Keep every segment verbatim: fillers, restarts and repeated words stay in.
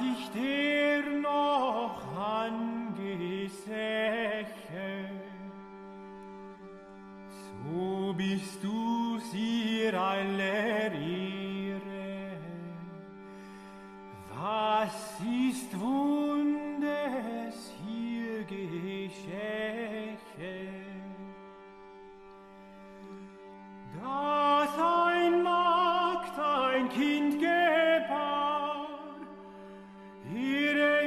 ich dir noch angesäche, so bist du ihr aller Ehre. Was ist Wundes hier geschäche, dass ein Magd ein Kind gebar, ihre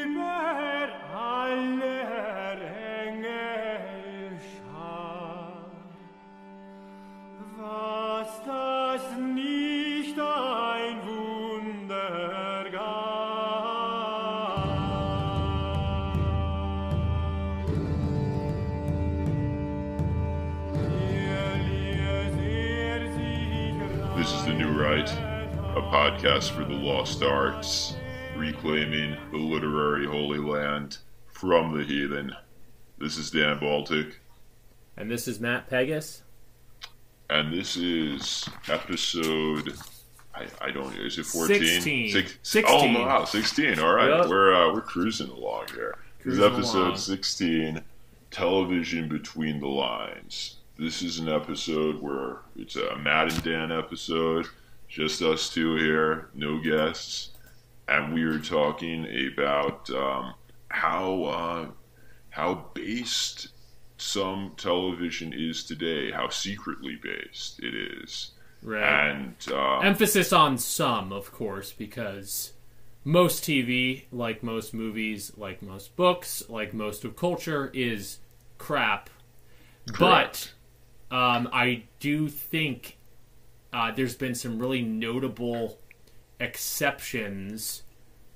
über aller Engel schar. Was das nicht ein Wunder gab. This is the New Right, a podcast for the lost arts, reclaiming the literary holy land from the heathen. This is Dan Baltic. And this is Matt Pegas. And this is episode, I, I don't know, is it fourteen? sixteen. Six, sixteen. Oh, wow, sixteen. All right, yep. we're, uh, we're cruising along here. Cruising this is episode along. sixteen, Television Between the Lines. This is an episode where it's a Matt and Dan episode, just us two here, no guests. And we are talking about um, how uh, how based some television is today, how secretly based it is. Right. And um, emphasis on some, of course, because most T V, like most movies, like most books, like most of culture, is crap. Correct. But um, I do think uh, there's been some really notable exceptions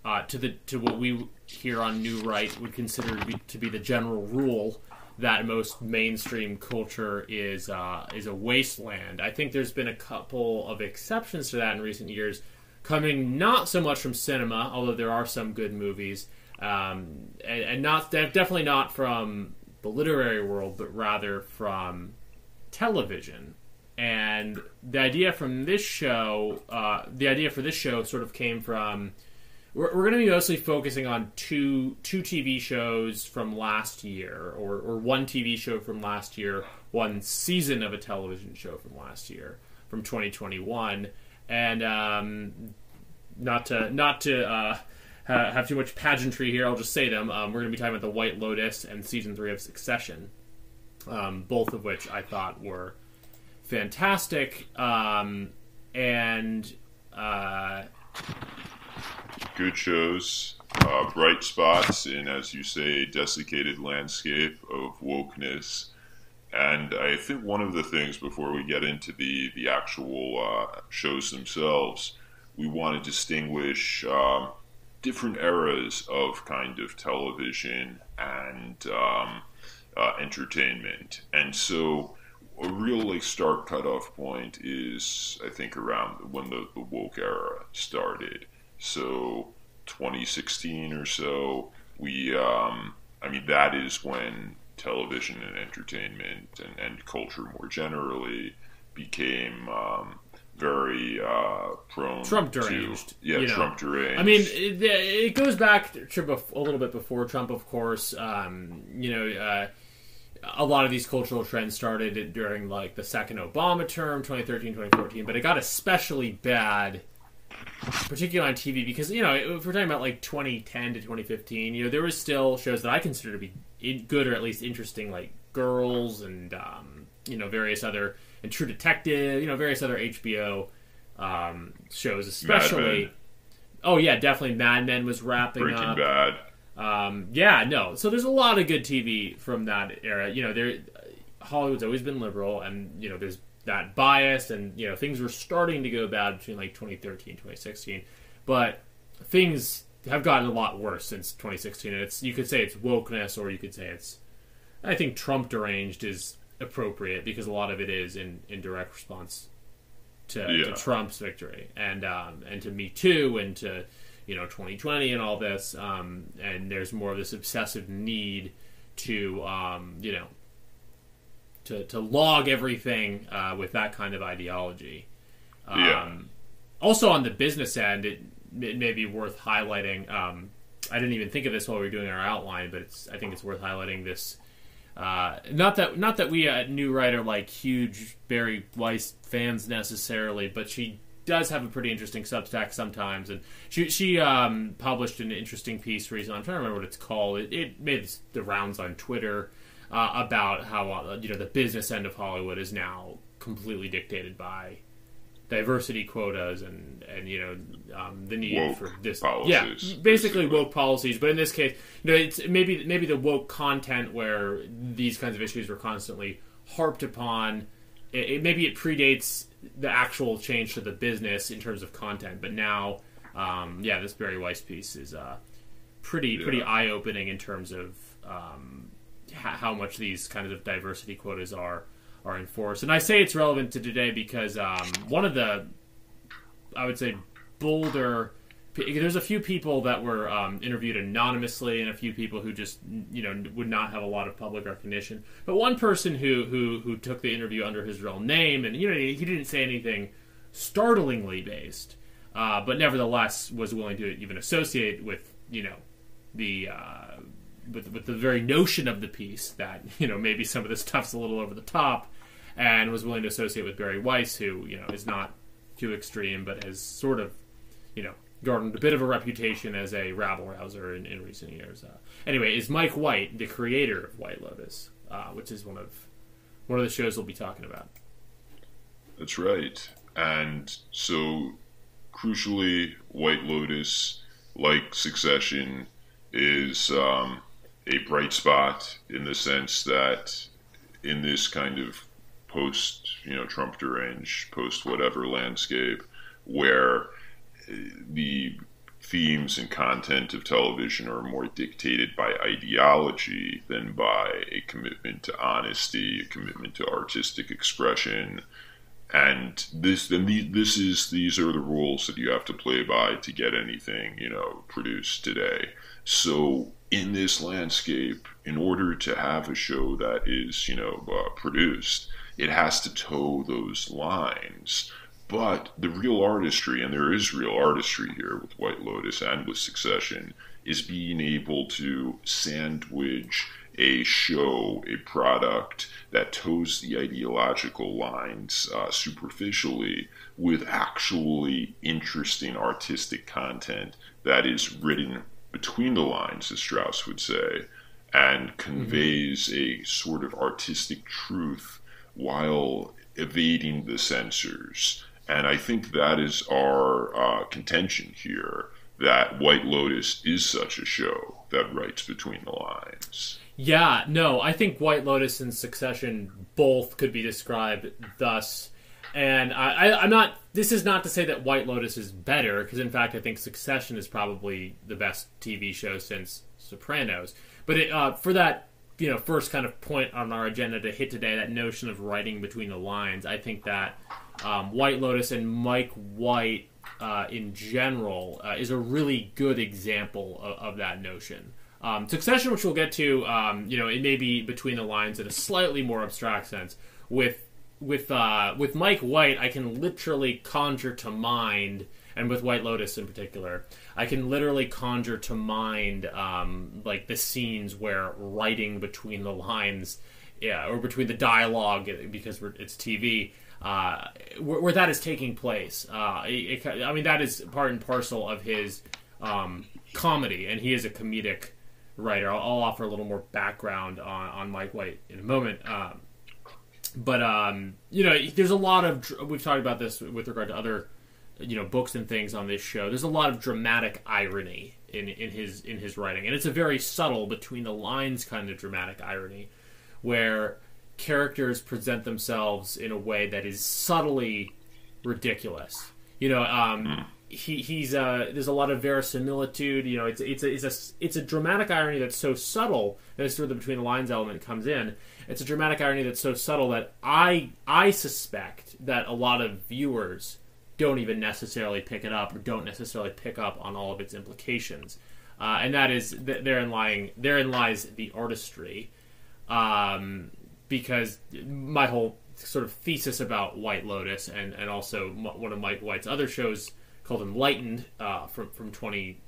uh, to the to what we here on New Right would consider to be, to be the general rule that most mainstream culture is uh, is a wasteland. I think there's been a couple of exceptions to that in recent years, coming not so much from cinema, although there are some good movies, um, and, and not definitely not from the literary world, but rather from television. And the idea from this show, uh, the idea for this show sort of came from, we're, we're going to be mostly focusing on two two T V shows from last year, or, or one T V show from last year, one season of a television show from last year, from twenty twenty-one. And um, not to, not to uh, ha- have too much pageantry here, I'll just say them. Um, we're going to be talking about The White Lotus and Season three of Succession, um, both of which I thought were fantastic, um, and uh, good shows, uh, bright spots in, as you say, a desiccated landscape of wokeness. And I think one of the things before we get into the the actual uh, shows themselves, we want to distinguish um, different eras of kind of television and um, uh, entertainment, and so. A real like stark cutoff point is, I think, around when the, the woke era started. So twenty sixteen or so, we, um, I mean, that is when television and entertainment and, and culture more generally became um, very uh, prone Trump deranged, to... Yeah, you know. Trump deranged. I mean, it, it goes back to a little bit before Trump, of course. Um, you know... Uh, A lot of these cultural trends started during, like, the second Obama term, twenty thirteen, twenty fourteen, but it got especially bad, particularly on T V, because, you know, if we're talking about, like, twenty ten to twenty fifteen, you know, there was still shows that I consider to be good or at least interesting, like Girls and, um, you know, various other, and True Detective, you know, various other H B O um, shows, especially. Mad Men. Oh, yeah, definitely Mad Men was wrapping Breaking up. Breaking Bad. Um, yeah, no. So there's a lot of good T V from that era. You know, there Hollywood's always been liberal, and you know, there's that bias, and you know, things were starting to go bad between like twenty thirteen, twenty sixteen, but things have gotten a lot worse since twenty sixteen. And it's you could say it's wokeness, or you could say it's. I think Trump deranged is appropriate because a lot of it is in, in direct response to, yeah. to Trump's victory, and um, and to Me Too, and to. You know, twenty twenty and all this, um, and there's more of this obsessive need to, um, you know, to to log everything uh, with that kind of ideology. Um, yeah. Also on the business end, it, it may be worth highlighting. Um, I didn't even think of this while we were doing our outline, but it's, I think it's worth highlighting this. Uh, not that not that we at New Right are like huge Barry Weiss fans necessarily, but she does have a pretty interesting Substack sometimes, and she she um, published an interesting piece recently. I'm trying to remember what it's called. It, it made the rounds on Twitter uh, about how uh, you know the business end of Hollywood is now completely dictated by diversity quotas and and you know um, the need woke for this policies, yeah basically, basically woke policies. But in this case, you know, it's maybe maybe the woke content where these kinds of issues were constantly harped upon. It, it, maybe it predates the actual change to the business in terms of content, but now, um, yeah, this Barry Weiss piece is uh, pretty yeah. pretty eye opening in terms of um, ha- how much these kinds of diversity quotas are are enforced. And I say it's relevant to today because um, one of the, I would say, bolder. There's a few people that were um, interviewed anonymously, and a few people who just, you know, would not have a lot of public recognition. But one person who who, who took the interview under his real name, and you know, he didn't say anything startlingly based, uh, but nevertheless was willing to even associate with, you know, the uh, with with the very notion of the piece that, you know, maybe some of this stuff's a little over the top, and was willing to associate with Barry Weiss, who, you know, is not too extreme, but has sort of, you know, garnered a bit of a reputation as a rabble-rouser in, in recent years. Uh, anyway, is Mike White, the creator of White Lotus, uh, which is one of one of the shows we'll be talking about. That's right. And so, crucially, White Lotus, like Succession, is um, a bright spot in the sense that in this kind of post, you know, Trump deranged, post-whatever landscape, where the themes and content of television are more dictated by ideology than by a commitment to honesty, a commitment to artistic expression. And this, then this is, these are the rules that you have to play by to get anything, you know, produced today. So in this landscape, in order to have a show that is, you know, uh, produced, it has to toe those lines. But the real artistry, and there is real artistry here with White Lotus and with Succession, is being able to sandwich a show, a product that toes the ideological lines uh, superficially with actually interesting artistic content that is written between the lines, as Strauss would say, and conveys mm-hmm. a sort of artistic truth while evading the censors. And I think that is our uh, contention here, that White Lotus is such a show that writes between the lines. Yeah, no, I think White Lotus and Succession both could be described thus. And I, I, I'm not, this is not to say that White Lotus is better, because in fact I think Succession is probably the best T V show since Sopranos. But it, uh, for that, you know, first kind of point on our agenda to hit today, that notion of writing between the lines, I think that Um, White Lotus and Mike White uh, in general uh, is a really good example of, of that notion. Um, Succession, which we'll get to, um, you know, it may be between the lines in a slightly more abstract sense. With with uh, with Mike White, I can literally conjure to mind, and with White Lotus in particular, I can literally conjure to mind um, like the scenes where writing between the lines, yeah, or between the dialogue, because we're, it's T V. Uh, where, where that is taking place. Uh, it, it, I mean, that is part and parcel of his um, comedy, and he is a comedic writer. I'll, I'll offer a little more background on, on Mike White in a moment. Um, but, um, you know, there's a lot of... We've talked about this with regard to other, you know, books and things on this show. There's a lot of dramatic irony in, in his in his writing, and it's a very subtle, between-the-lines kind of dramatic irony, where characters present themselves in a way that is subtly ridiculous. You know, um, he, he's uh, there's a lot of verisimilitude. You know, it's it's a, it's a it's a dramatic irony that's so subtle, and it's sort of the between the lines element comes in. It's a dramatic irony that's so subtle that I I suspect that a lot of viewers don't even necessarily pick it up, or don't necessarily pick up on all of its implications, uh, and that is therein lying therein lies the artistry. Um, Because my whole sort of thesis about White Lotus and, and also one of Mike White's other shows called Enlightened uh, from from twenty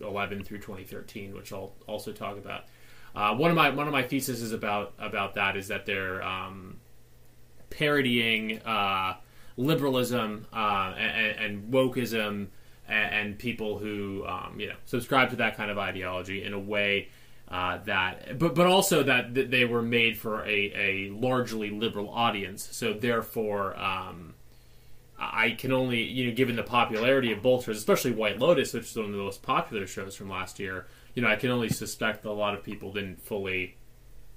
eleven through twenty thirteen, which I'll also talk about. Uh, one of my one of my theses is about about that is that they're um, parodying uh, liberalism uh, and, and wokeism and, and people who um, you know subscribe to that kind of ideology in a way. Uh, that, but but also that they were made for a, a largely liberal audience, so therefore um, I can only, you know, given the popularity of both shows, especially White Lotus, which is one of the most popular shows from last year, you know, I can only suspect that a lot of people didn't fully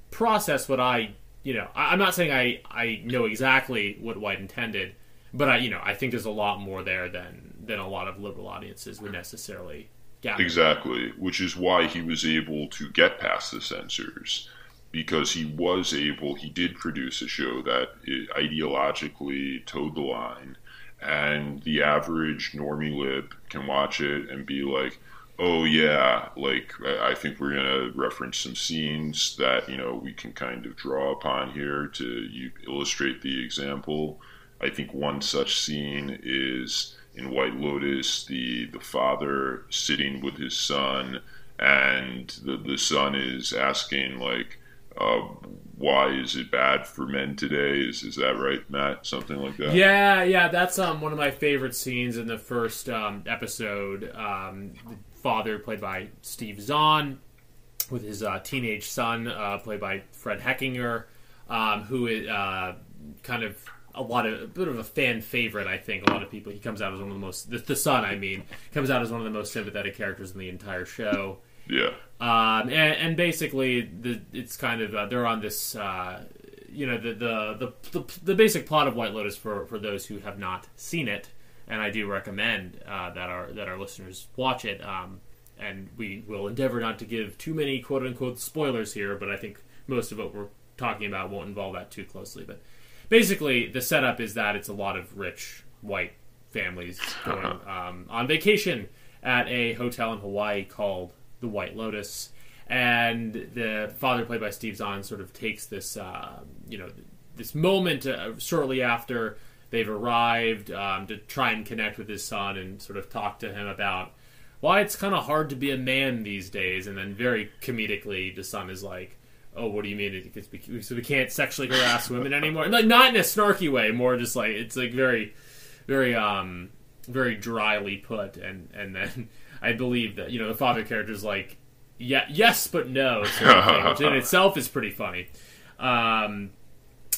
process what I, you know, I, I'm not saying I, I know exactly what White intended, but I, you know, I think there's a lot more there than than a lot of liberal audiences would necessarily. Yeah. Exactly, which is why he was able to get past the censors, because he was able, he did produce a show that ideologically towed the line, and the average normie lib can watch it and be like, oh yeah, like, I think we're going to reference some scenes that, you know, we can kind of draw upon here to illustrate the example. I think one such scene is... in White Lotus, the, the father sitting with his son, and the, the son is asking, like, uh, why is it bad for men today? Is is that right, Matt? Something like that? Yeah, yeah, that's um one of my favorite scenes in the first um, episode. Um, the father, played by Steve Zahn, with his uh, teenage son, uh, played by Fred Hechinger, um, who is uh, kind of... a lot of a bit of a fan favorite, I think. A lot of people, he comes out as one of the most the, the son, I mean, comes out as one of the most sympathetic characters in the entire show. Yeah. Um, and, and basically, the it's kind of uh, they're on this, uh, you know, the the, the the the basic plot of White Lotus for, for those who have not seen it, and I do recommend uh, that our that our listeners watch it. Um, and we will endeavor not to give too many quote unquote spoilers here, but I think most of what we're talking about won't involve that too closely, but. Basically, the setup is that it's a lot of rich white families going um, on vacation at a hotel in Hawaii called the White Lotus, and the father, played by Steve Zahn, sort of takes this, uh, you know, this moment uh, shortly after they've arrived um, to try and connect with his son and sort of talk to him about why it's kind of hard to be a man these days, and then very comedically, the son is like, oh, what do you mean? It gets, so we can't sexually harass women anymore? Like, not in a snarky way, more just like, it's like very, very, um, very dryly put. And, and then I believe that, you know, the father character is like, yeah, yes, but no, sort of thing, which in itself is pretty funny. Um,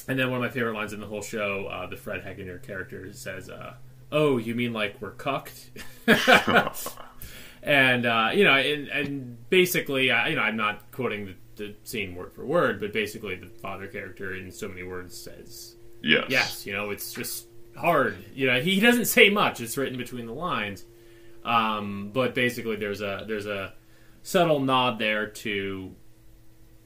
and then one of my favorite lines in the whole show, uh, the Fred Hechinger character says, uh, oh, you mean like we're cucked? and, uh, you know, and, and basically, uh, you know, I'm not quoting the, the scene word for word, but basically the father character in so many words says yes, yes, you know, it's just hard, you know, he doesn't say much, it's written between the lines, um, but basically there's a there's a subtle nod there to,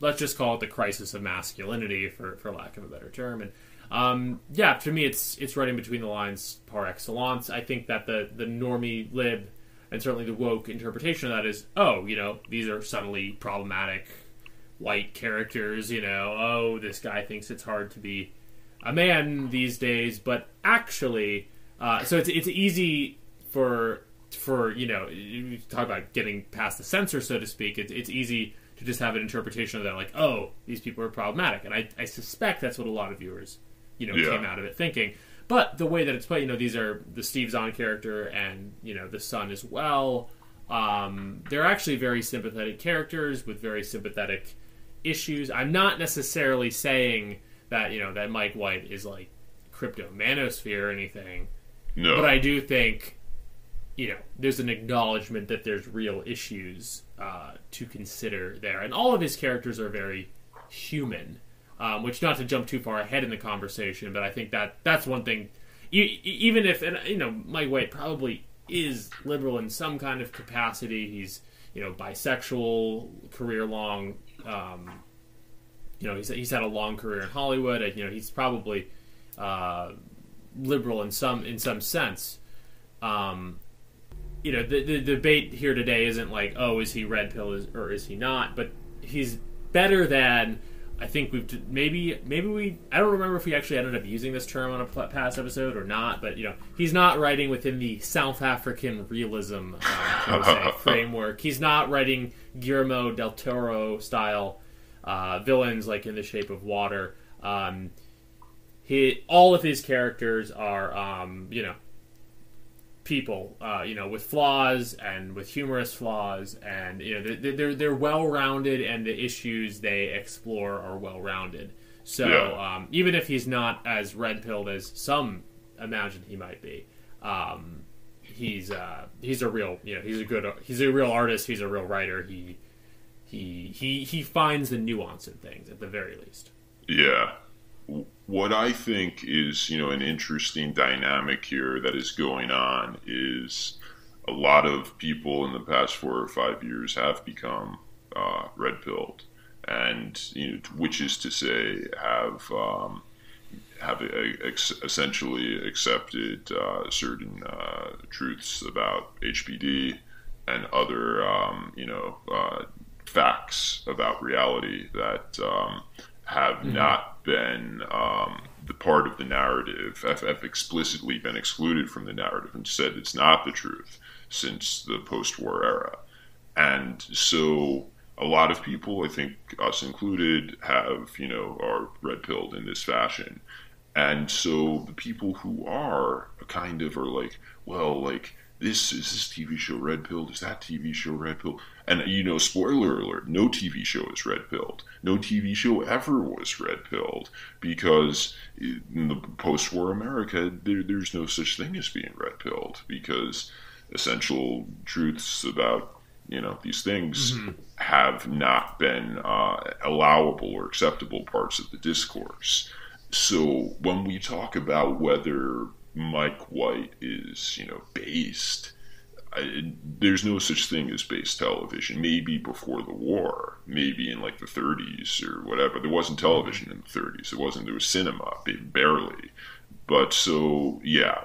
let's just call it the crisis of masculinity for, for lack of a better term, and um, yeah, to me it's it's writing between the lines par excellence. I think that the, the normie lib and certainly the woke interpretation of that is, oh, you know, these are subtly problematic white characters, you know, oh, this guy thinks it's hard to be a man these days, but actually, uh, so it's it's easy for, for you know, you talk about getting past the censor, so to speak, it's, it's easy to just have an interpretation of that, like, oh, these people are problematic, and I, I suspect that's what a lot of viewers, you know, yeah. came out of it thinking, but the way that it's played, you know, these are the Steve Zahn character and, you know, the son as well, um, they're actually very sympathetic characters with very sympathetic issues. I'm not necessarily saying that, you know, that Mike White is like crypto manosphere or anything. No. But I do think, you know, there's an acknowledgement that there's real issues uh, to consider there. And all of his characters are very human, um, which, not to jump too far ahead in the conversation, but I think that that's one thing. E- even if, and, you know, Mike White probably is liberal in some kind of capacity. He's, you know, bisexual, career-long... Um, you know, he's he's had a long career in Hollywood. And, you know, he's probably uh, liberal in some in some sense. Um, you know, the, the debate here today isn't like, oh, is he red pill or is he not? But he's better than I think we've maybe maybe we I don't remember if we actually ended up using this term on a past episode or not, but you know, he's not writing within the South African realism um, say, framework. He's not writing Guillermo del Toro style uh, villains like in The Shape of Water. Um, he all of his characters are um, you know people uh, you know with flaws and with humorous flaws, and you know they're they're, they're well rounded, and the issues they explore are well rounded. So yeah. um, even if he's not as red pilled as some imagine he might be, um, he's uh, he's a real you know he's a good he's a real artist. He's a real writer. He he he he finds the nuance in things at the very least. Yeah. What I think is, you know, an interesting dynamic here that is going on is a lot of people in the past four or five years have become uh, red-pilled, and you know, which is to say, have um, have ex- essentially accepted uh, certain uh, truths about H P D and other, um, you know, uh, facts about reality that um, have mm-hmm. not. been um, the part of the narrative, have, have explicitly been excluded from the narrative and said it's not the truth since the post-war era. And so a lot of people, I think us included, have, you know, are red-pilled in this fashion. And so the people who are kind of are like, well, like, this is this T V show red-pilled? Is that T V show red-pilled? And, you know, spoiler alert, no T V show is red-pilled. No T V show ever was red-pilled, because in the post-war America, there, there's no such thing as being red-pilled, because essential truths about, you know, these things mm-hmm. have not been uh, allowable or acceptable parts of the discourse. So when we talk about whether Mike White is, you know, based... I, there's no such thing as base television. Maybe before the war, maybe in like the thirties or whatever. There wasn't television in the thirties. It wasn't. There was cinema, barely. But so, yeah.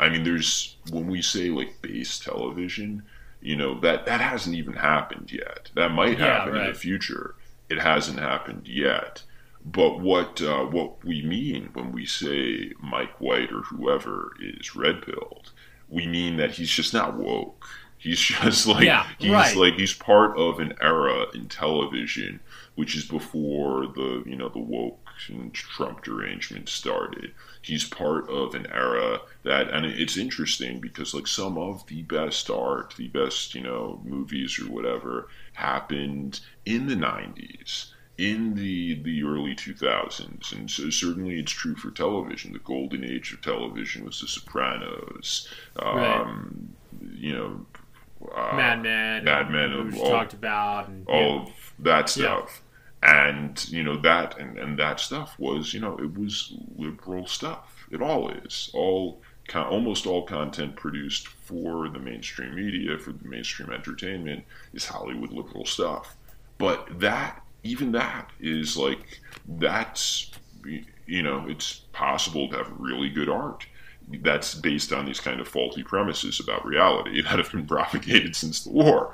I mean, there's, when we say like base television, you know, that, that hasn't even happened yet. That might happen yeah, right. in the future. It hasn't happened yet. But what uh, what we mean when we say Mike White or whoever is red-pilled, we mean that he's just not woke. He's just like yeah, he's right. like he's part of an era in television which is before the you know the woke and Trump derangement started. He's part of an era that, and it's interesting because like some of the best art, the best you know movies or whatever happened in the nineties. In the, the early two thousands, and so certainly it's true for television. The golden age of television was The Sopranos, um, right. you know, uh, Mad Men, Mad Men, of, all, talked about, and, all yeah. of that stuff, yeah. and you know that and, and that stuff was you know it was liberal stuff. It all is all almost all content produced for the mainstream media, for the mainstream entertainment, is Hollywood liberal stuff, but that. Even that is like, that's, you know, it's possible to have really good art that's based on these kind of faulty premises about reality that have been propagated since the war.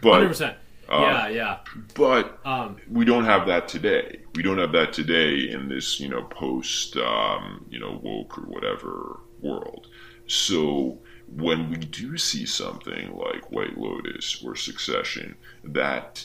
But, one hundred percent. Yeah, um, yeah. But um, we don't have that today. We don't have that today in this, you know, post, um, you know, woke or whatever world. So when we do see something like White Lotus or Succession that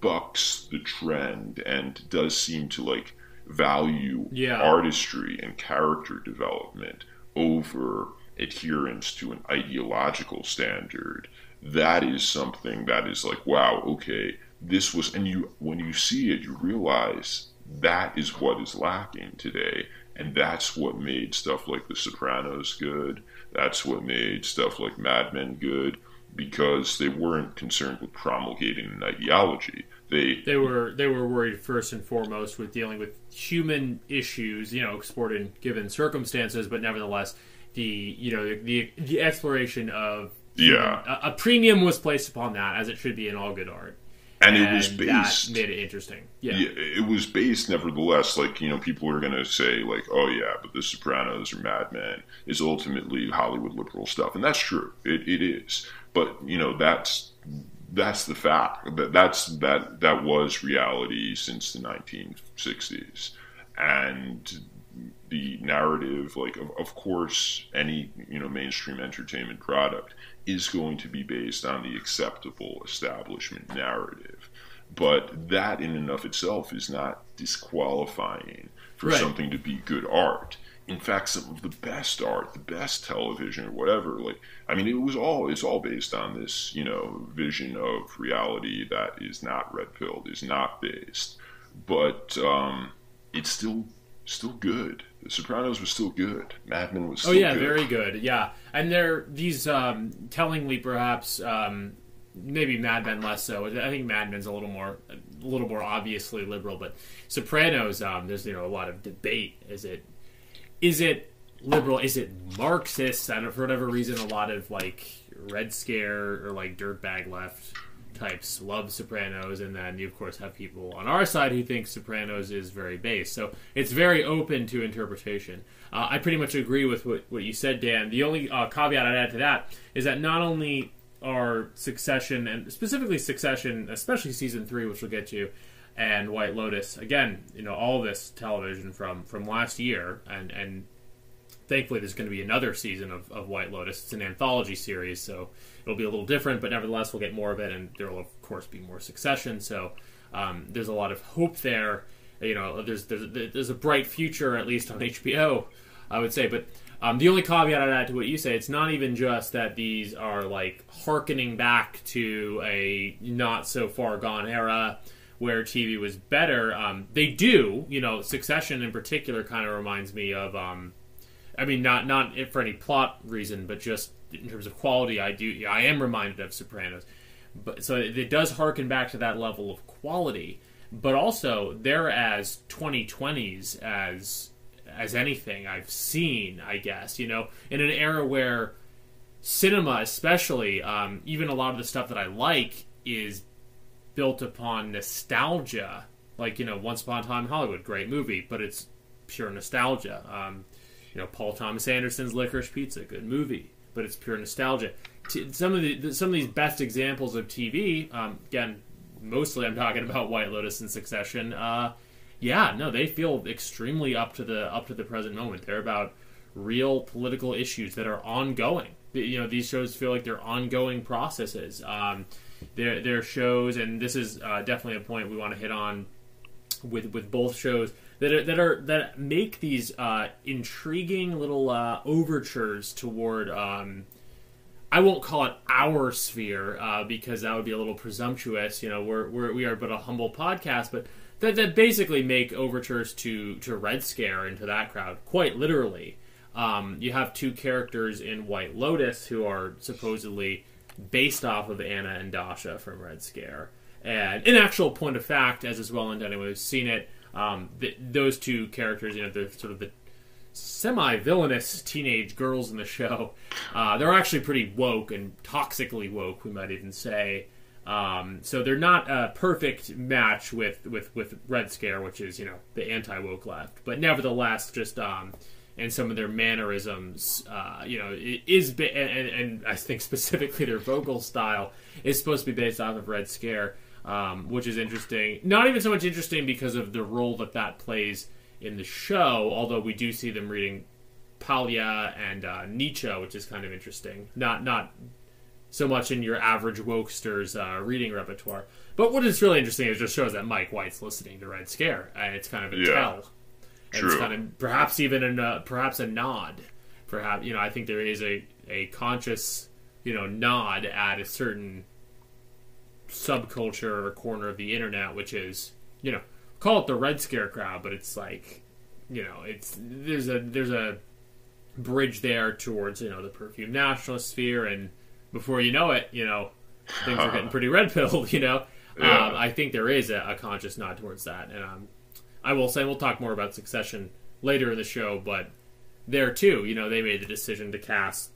bucks the trend and does seem to like value yeah. artistry and character development over adherence to an ideological standard, that is something that is like, wow, okay, this was, and you, when you see it, you realize that is what is lacking today. And that's what made stuff like The Sopranos good. That's what made stuff like Mad Men good, because they weren't concerned with promulgating an ideology. They they were they were worried first and foremost with dealing with human issues, you know, exported given circumstances, but nevertheless, the you know the the, the exploration of yeah a, a premium was placed upon that, as it should be in all good art, and, and it was based that made it interesting. Yeah. yeah, it was based nevertheless. Like you know, people are going to say like, oh yeah, but The Sopranos or Mad Men is ultimately Hollywood liberal stuff, and that's true. It it is. But, you know, that's that's the fact. That that's that that was reality since the nineteen sixties, and the narrative, like of, of course, any you know mainstream entertainment product is going to be based on the acceptable establishment narrative. But that in and of itself is not disqualifying for right. something to be good art. In fact, some of the best art, the best television or whatever, like, I mean, it was all, it's all based on this, you know, vision of reality that is not red-pilled, is not based. But um, it's still, still good. The Sopranos was still good. Mad Men was still good. Oh, yeah, good. Very good, yeah. And there, these, um, tellingly perhaps, um, maybe Mad Men less so. I think Mad Men's a little more, a little more obviously liberal, but Sopranos, um, there's, you know, a lot of debate. Is it, Is it liberal? Is it Marxist? I don't know, for whatever reason, a lot of, like, Red Scare or, like, dirtbag left types love Sopranos, and then you, of course, have people on our side who think Sopranos is very based. So it's very open to interpretation. Uh, I pretty much agree with what, what you said, Dan. The only uh, caveat I'd add to that is that not only are Succession, and specifically Succession, especially Season three, which we'll get to, and White Lotus, again, you know, all this television from, from last year, and, and thankfully there's going to be another season of, of White Lotus. It's an anthology series, so it'll be a little different, but nevertheless we'll get more of it, and there will, of course, be more Succession, so um, there's a lot of hope there. You know, there's, there's, there's a bright future, at least on H B O, I would say, but um, the only caveat I'd add to what you say, it's not even just that these are, like, hearkening back to a not-so-far-gone era, where T V was better. Um, they do, you know, Succession in particular kind of reminds me of, um, I mean, not not for any plot reason, but just in terms of quality, I do, I am reminded of Sopranos. But so it, it does harken back to that level of quality, but also they're as twenty twenties as as anything I've seen, I guess, you know, in an era where cinema, especially, um, even a lot of the stuff that I like is built upon nostalgia, like, you know, Once Upon a Time in Hollywood, great movie, but it's pure nostalgia. Um, you know, Paul Thomas Anderson's Licorice Pizza, good movie, but it's pure nostalgia. T- some of the some of these best examples of T V, um, again, mostly I'm talking about White Lotus and Succession. Uh, yeah, no, they feel extremely up to the up to the present moment. They're about real political issues that are ongoing. You know, these shows feel like they're ongoing processes. Um, Their their shows, and this is uh, definitely a point we want to hit on with with both shows that are, that are that make these uh, intriguing little uh, overtures toward. Um, I won't call it our sphere uh, because that would be a little presumptuous. You know, we're, we're we are but a humble podcast, but that that basically make overtures to to Red Scare and to that crowd quite literally. Um, you have two characters in White Lotus who are supposedly based off of Anna and Dasha from Red Scare. And in actual point of fact, as is well known to anyone who's seen it, um, th- those two characters, you know, they're sort of the semi-villainous teenage girls in the show. Uh, they're actually pretty woke and toxically woke, we might even say. Um, so they're not a perfect match with, with, with Red Scare, which is, you know, the anti-woke left. But nevertheless, just... Um, and some of their mannerisms, uh, you know, it is, and, and I think specifically their vocal style is supposed to be based off of Red Scare, um, which is interesting. Not even so much interesting because of the role that that plays in the show, although we do see them reading Paglia and uh, Nietzsche, which is kind of interesting. Not not so much in your average wokester's uh, reading repertoire. But what is really interesting is it just shows that Mike White's listening to Red Scare, and it's kind of a yeah. tell. And it's kind of perhaps even an, uh, perhaps a nod, perhaps, you know, I think there is a, a conscious, you know, nod at a certain subculture or corner of the internet, which is, you know, call it the Red Scare crowd, but it's like, you know, it's, there's a, there's a bridge there towards, you know, the perfume nationalist sphere. And before you know it, you know, things are getting pretty red-pilled, you know, yeah. um, I think there is a, a conscious nod towards that. And I'm, um, I will say, we'll talk more about Succession later in the show, but there too, you know, they made the decision to cast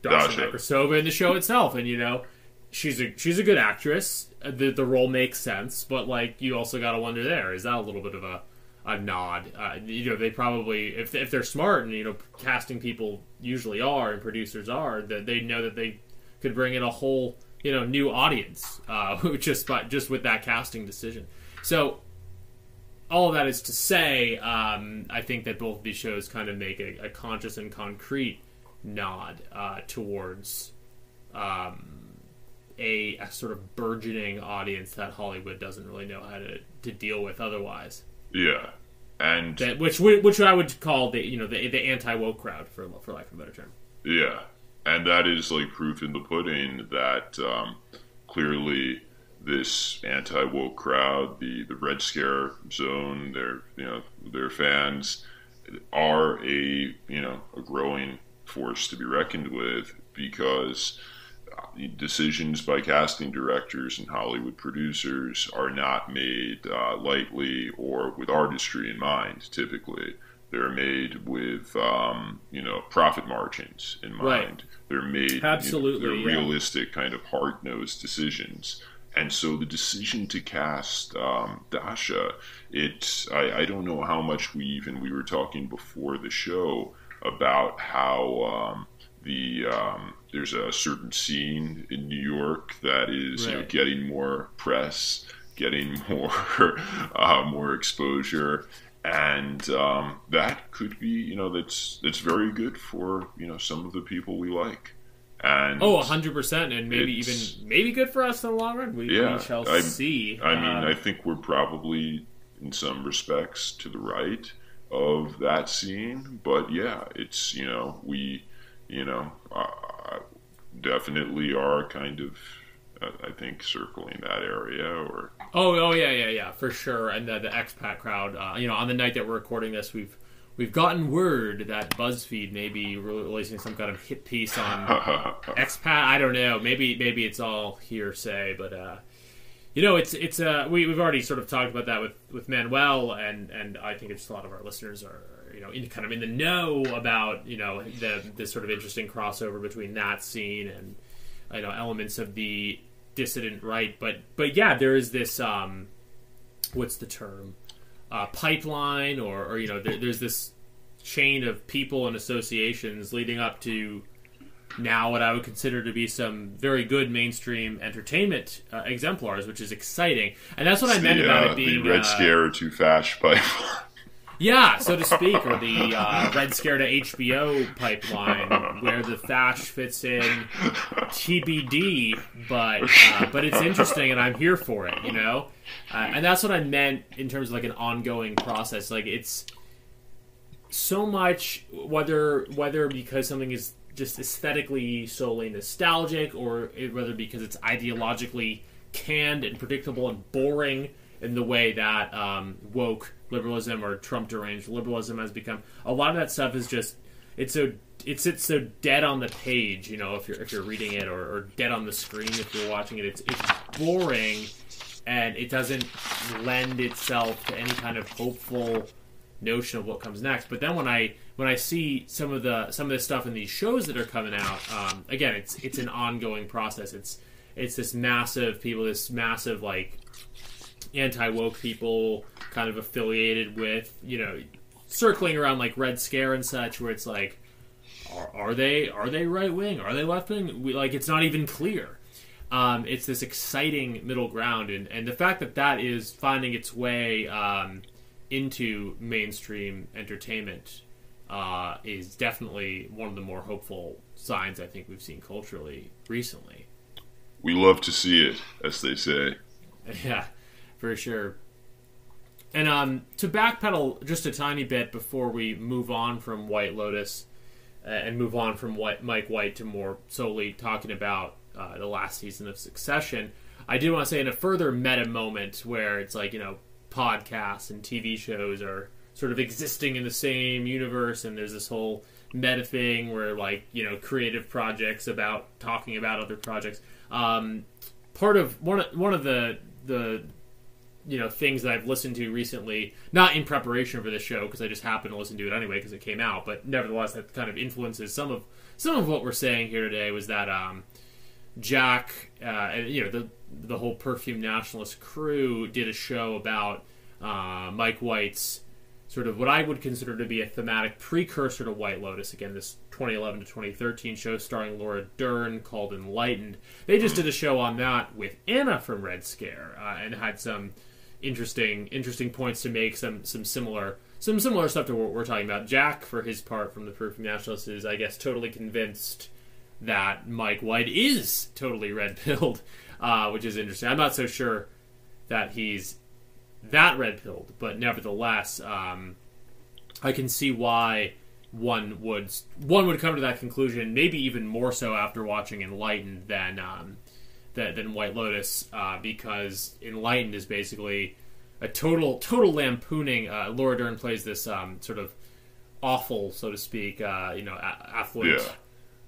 Dasha Nekrasova in the show itself, and you know, she's a she's a good actress. The the role makes sense, but like, you also got to wonder there, is that a little bit of a a nod? Uh, you know, they probably, if if they're smart, and you know, casting people usually are, and producers are, that they know that they could bring in a whole you know, new audience uh, just by, just with that casting decision. So all of that is to say, um, I think that both of these shows kind of make a, a conscious and concrete nod uh, towards um, a, a sort of burgeoning audience that Hollywood doesn't really know how to, to deal with otherwise. Yeah. And that, which which I would call the you know the, the anti-woke crowd for for lack of a better term. Yeah, and that is like proof in the pudding that um, clearly this anti-woke crowd, the, the Red Scare zone, their you know their fans are a you know a growing force to be reckoned with, because decisions by casting directors and Hollywood producers are not made uh, lightly or with artistry in mind. Typically, they're made with um, you know profit margins in mind. Right. They're made absolutely you know, they're yeah. realistic, kind of hard-nosed decisions. And so the decision to cast um, Dasha, it I, I don't know how much we even we were talking before the show about how um, the um, there's a certain scene in New York that is right. you know, getting more press, getting more uh, more exposure, and um, that could be you know that's that's very good for you know some of the people we like. And oh, one hundred percent, and maybe even maybe good for us in the long run. We, yeah, we shall I, see. I mean, uh, I think we're probably in some respects to the right of that scene, but yeah, it's you know we you know. Uh, definitely are kind of uh, I think circling that area or oh oh yeah yeah yeah for sure. And the, the expat crowd uh, you know on the night that we're recording this, we've we've gotten word that BuzzFeed may be releasing some kind of hit piece on expat. I don't know, maybe maybe it's all hearsay, but uh, you know it's it's uh, we, we've already sort of talked about that with, with Manuel, and, and I think it's a lot of our listeners are you know, in, kind of in the know about, you know, the, the sort of interesting crossover between that scene and, you know, elements of the dissident right. But, but yeah, there is this, um, what's the term, uh, pipeline or, or you know, there, there's this chain of people and associations leading up to now what I would consider to be some very good mainstream entertainment uh, exemplars, which is exciting. And that's what it's I meant the, about uh, it being... The Red uh, Scare to Fash pipeline. Yeah, so to speak, or the uh, Red Scare to H B O pipeline, where the Fash fits in T B D, but uh, but it's interesting, and I'm here for it, you know? Uh, and that's what I meant in terms of, like, an ongoing process. Like, it's so much, whether whether because something is just aesthetically solely nostalgic, or it, whether because it's ideologically canned and predictable and boring in the way that um, woke liberalism or Trump-deranged liberalism has become. A lot of that stuff is just it's so it sits so dead on the page, you know, if you're if you're reading it, or, or dead on the screen if you're watching it. It's it's boring, and it doesn't lend itself to any kind of hopeful notion of what comes next. But then when I when I see some of the some of this stuff in these shows that are coming out, um, again, it's it's an ongoing process. It's it's this massive people, this massive like anti-woke people kind of affiliated with, you know, circling around like Red Scare and such, where it's like, are, are they are they right wing? Are they left wing? We, like, it's not even clear. Um, it's this exciting middle ground, and, and the fact that that is finding its way um, into mainstream entertainment uh, is definitely one of the more hopeful signs I think we've seen culturally recently. We love to see it, as they say. Yeah. For sure. And um, to backpedal just a tiny bit before we move on from White Lotus uh, and move on from White, Mike White to more solely talking about uh, the last season of Succession, I do want to say in a further meta moment where it's like, you know, podcasts and T V shows are sort of existing in the same universe, and there's this whole meta thing where, like, you know, creative projects about talking about other projects. Um, part of one of, one of the the... you know, things that I've listened to recently, not in preparation for this show, because I just happened to listen to it anyway because it came out, but nevertheless that kind of influences some of some of what we're saying here today, was that um, Jack, uh, you know, the the whole Perfume Nationalist crew did a show about uh, Mike White's sort of what I would consider to be a thematic precursor to White Lotus. Again, this twenty eleven to twenty thirteen show starring Laura Dern called Enlightened. They just did a show on that with Anna from Red Scare, uh, and had some interesting interesting points to make, some some similar some similar stuff to what we're talking about. Jack, for his part, from the Proof of Nationalists, is, I guess, totally convinced that Mike White is totally red-pilled, uh, which is interesting. I'm not so sure that he's that red-pilled, but nevertheless, um, I can see why one would one would come to that conclusion, maybe even more so after watching Enlightened than um, than, than White Lotus, uh, because Enlightened is basically a total total lampooning. Uh, Laura Dern plays this um, sort of awful, so to speak, uh, you know, a- affluent. Yeah.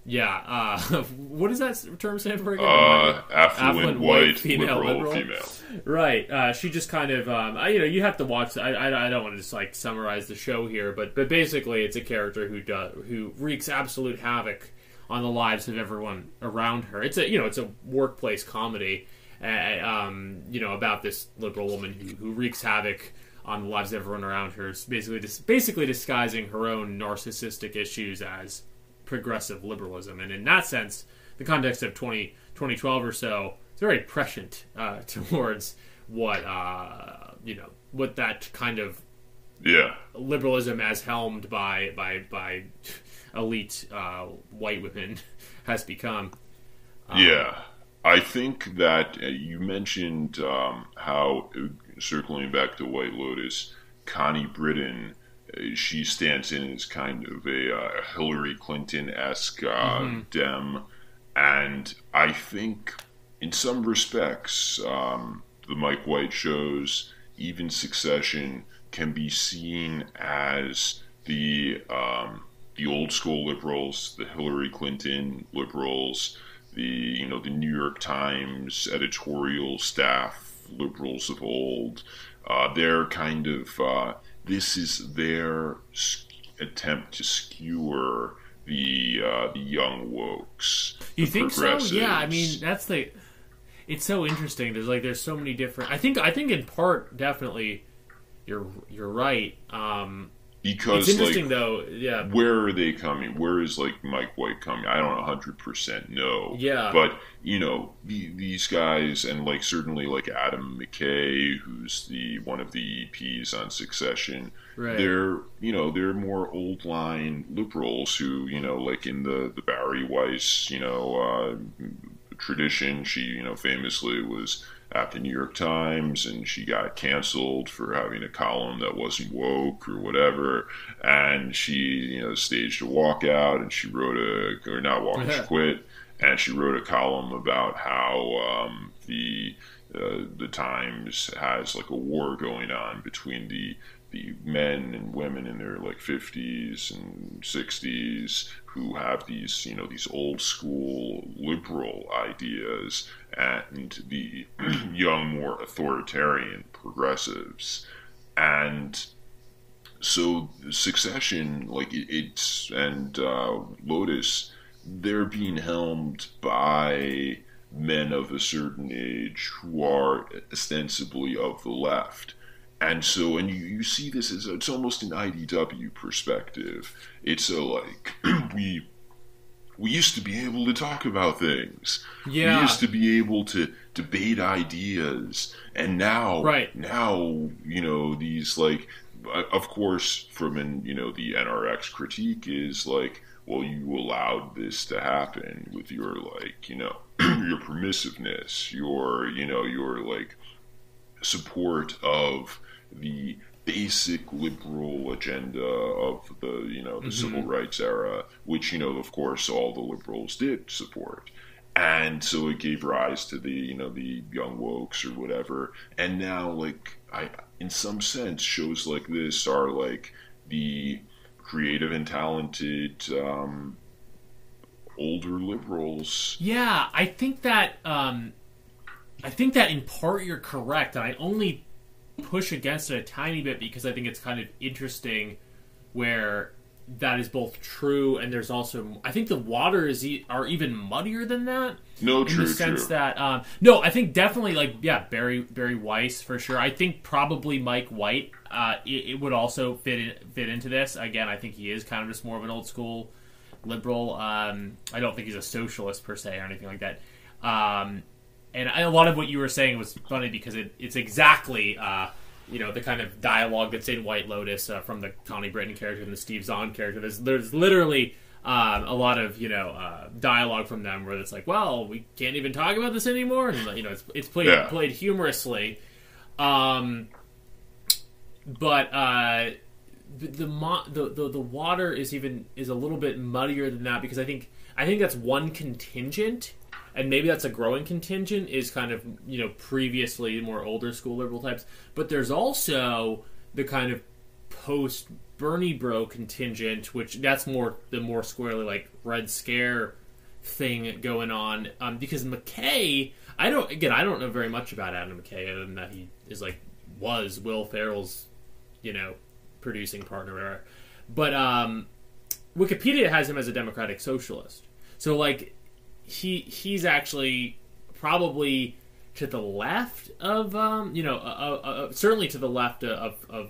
Yeah, uh, what does that term stand for again? Uh, affluent, affluent white, white female, liberal, liberal female. Right. Uh, she just kind of, um, I, you know, you have to watch. I, I, I don't want to just like summarize the show here, but but basically, it's a character who does who wreaks absolute havoc on the lives of everyone around her. It's a you know, it's a workplace comedy, uh, um, you know, about this liberal woman who who wreaks havoc on the lives of everyone around her. It's basically dis- basically disguising her own narcissistic issues as progressive liberalism, and in that sense, the context of twenty twelve or so, it's very prescient uh, towards what uh, you know, what that kind of yeah liberalism as helmed by by by elite uh, white women has become. Um, yeah, I think that you mentioned um, how, circling back to White Lotus, Connie Britton, she stands in as kind of a uh, Hillary Clinton-esque uh, mm-hmm. Dem. And I think in some respects, um, the Mike White shows, even Succession, can be seen as the um, the old school liberals, the Hillary Clinton liberals, the, you know, the New York Times editorial staff liberals of old. Uh, they're kind of... Uh, This is their attempt to skewer the uh, the young wokes. You think so? Yeah, I mean, that's the. It's so interesting. There's like there's so many different. I think I think in part definitely, you're you're right. Um, because it's interesting like, though. Yeah. Where are they coming? Where is like Mike White coming? I don't one hundred percent know. Yeah. But you know the, these guys, and like certainly like Adam McKay, who's the one of the E Ps on Succession. Right. They're you know they're more old line liberals who you know like in the the Barry Weiss you know uh, tradition. She you know famously was at the New York Times, and she got canceled for having a column that wasn't woke or whatever, and she, you know, staged a walkout, and she wrote a, or not walk, she quit, and she wrote a column about how um, the uh, the Times has like a war going on between the the men and women in their like fifties and sixties who have these, you know, these old school liberal ideas, and the young, more authoritarian progressives. And so Succession, like it, it's, and uh, Lotus, they're being helmed by men of a certain age who are ostensibly of the left. And so, and you, you see this as, a, it's almost an I D W perspective. It's a, like, we... We used to be able to talk about things. Yeah. We used to be able to debate ideas. And now, right. now, you know, these like, of course, from an, you know, the N R X critique is like, well, you allowed this to happen with your like, you know, your permissiveness, your, you know, your like support of the basic liberal agenda of the, you know, the mm-hmm. civil rights era, which, you know, of course, all the liberals did support. And so it gave rise to the, you know, the young wokes or whatever. And now, like, I, in some sense, shows like this are like the creative and talented um, older liberals. Yeah, I think that, um, I think that in part you're correct. I only... push against it a tiny bit because I think it's kind of interesting where that is both true, and there's also, I think the water is e- are even muddier than that. No, true, in the sense true. that um, no, I think definitely like yeah, Barry Barry Weiss for sure. I think probably Mike White. Uh, it, it would also fit in, fit into this. Again, I think he is kind of just more of an old school liberal. Um, I don't think he's a socialist per se or anything like that. Um, and I, a lot of what you were saying was funny because it, it's exactly. Uh, You know, the kind of dialogue that's in White Lotus uh, from the Connie Britton character and the Steve Zahn character. There's, there's literally um, a lot of, you know, uh, dialogue from them where it's like, well, we can't even talk about this anymore. And, you know, it's, it's played yeah. played humorously. Um, but uh, the, the, mo- the, the the water is even is a little bit muddier than that because I think I think that's one contingent. And maybe that's a growing contingent, is kind of, you know, previously more older school liberal types. But there's also the kind of post-Bernie bro contingent, which that's more the more squarely, like, Red Scare thing going on. Um, because McKay, I don't, again, I don't know very much about Adam McKay other than that he is, like, was Will Ferrell's, you know, producing partner. Or whatever. But um, Wikipedia has him as a democratic socialist. So, like... He he's actually probably to the left of um you know uh, uh, uh, certainly to the left of, of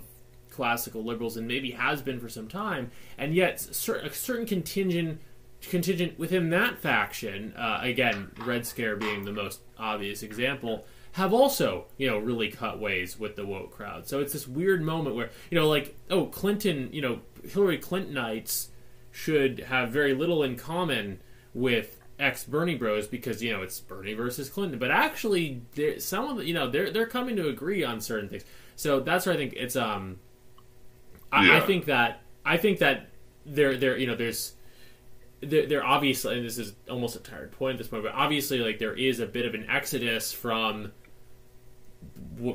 classical liberals, and maybe has been for some time, and yet a certain contingent contingent within that faction, uh, again Red Scare being the most obvious example, have also you know really cut ways with the woke crowd. So it's this weird moment where you know like oh Clinton you know Hillary Clintonites should have very little in common with ex-Bernie bros because, you know, it's Bernie versus Clinton. But actually, some of the, you know, they're they're coming to agree on certain things. So that's where I think it's, um... I, yeah. I think that, I think that there, there you know, there's, there, there obviously, and this is almost a tired point at this point, but obviously, like, there is a bit of an exodus from,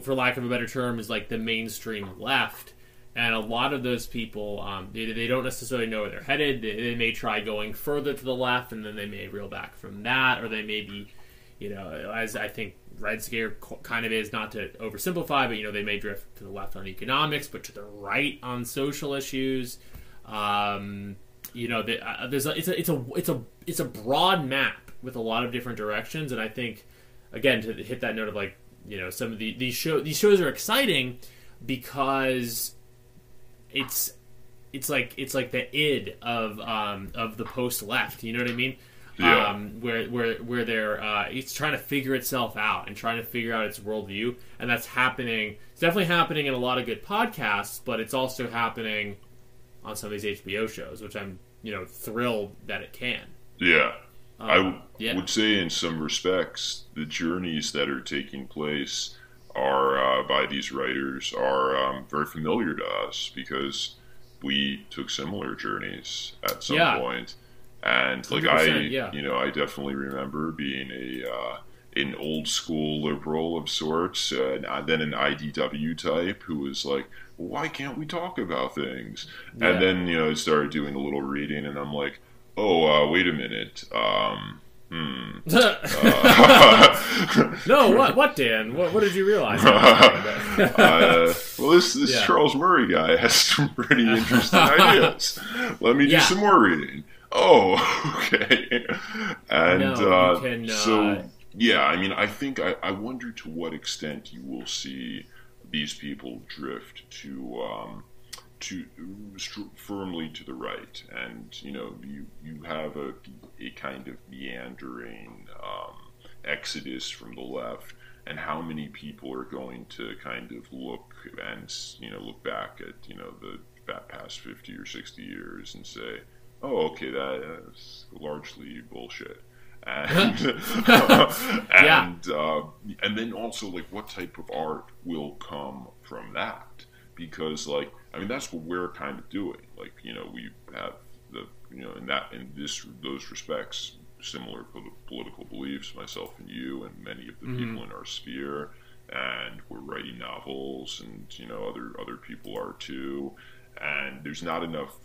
for lack of a better term, is, like, the mainstream left. And a lot of those people, um, they, they don't necessarily know where they're headed. They, they may try going further to the left, and then they may reel back from that, or they may be, you know, as I think Red Scare kind of is, not to oversimplify, but, you know, they may drift to the left on economics, but to the right on social issues. Um, you know, they, uh, there's a, it's a, it's a, it's a, it's a broad map with a lot of different directions. And I think, again, to hit that note of like, you know, some of the, these show, these shows are exciting because... It's, it's like it's like the id of um of the post left. You know what I mean? Yeah. Um, where where where they're uh, it's trying to figure itself out and trying to figure out its worldview, and that's happening. It's definitely happening in a lot of good podcasts, but it's also happening on some of these H B O shows, which I'm you know thrilled that it can. Yeah, um, I w- yeah. would say in some respects the journeys that are taking place. Are uh, by these writers are um, very familiar to us because we took similar journeys at some yeah. point. And like I, yeah. you know, I definitely remember being a uh, an old school liberal of sorts, uh, and then an I D W type who was like, well, "Why can't we talk about things?" Yeah. And then you know, I started doing a little reading, and I'm like, "Oh, uh, wait a minute." Um, Hmm. Uh, no, what, what, Dan? What, what did you realize? uh, well, this this yeah. Charles Murray guy has some pretty interesting ideas. Let me do yeah. some more reading. Oh, okay. And no, uh, can, uh... so, yeah, I mean, I think I, I wonder to what extent you will see these people drift to um, to st- firmly to the right, and you know, you you have a. a kind of meandering um, exodus from the left, and how many people are going to kind of look and, you know, look back at, you know, the that past fifty or sixty years and say, oh, okay, that is largely bullshit. And, yeah. and, uh, and then also, like, what type of art will come from that? Because, like, I mean, that's what we're kind of doing. Like, you know, we have the, you know, in that, in this, those respects, similar political beliefs, myself and you, and many of the mm-hmm. people in our sphere, and we're writing novels, and you know, other other people are too. And there's not enough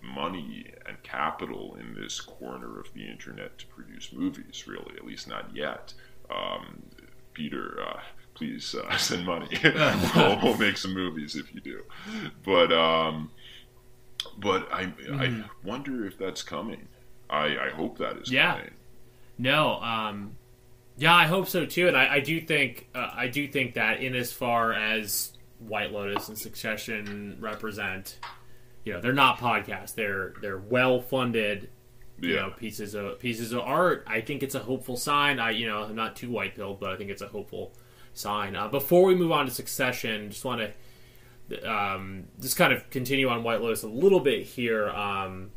money and capital in this corner of the internet to produce movies, really, at least not yet. Um, Peter, uh, please uh, send money. we'll, we'll make some movies if you do. But um, But I mm. I wonder if that's coming. I, I hope that is yeah. coming. No, um, yeah, I hope so too. And I, I do think uh, I do think that in as far as White Lotus and Succession represent, you know, they're not podcasts. They're they're well funded, you yeah. know, pieces of pieces of art. I think it's a hopeful sign. I you know I'm not too white pilled, but I think it's a hopeful sign. Uh, before we move on to Succession, just want to um, just kind of continue on White Lotus a little bit here. Um,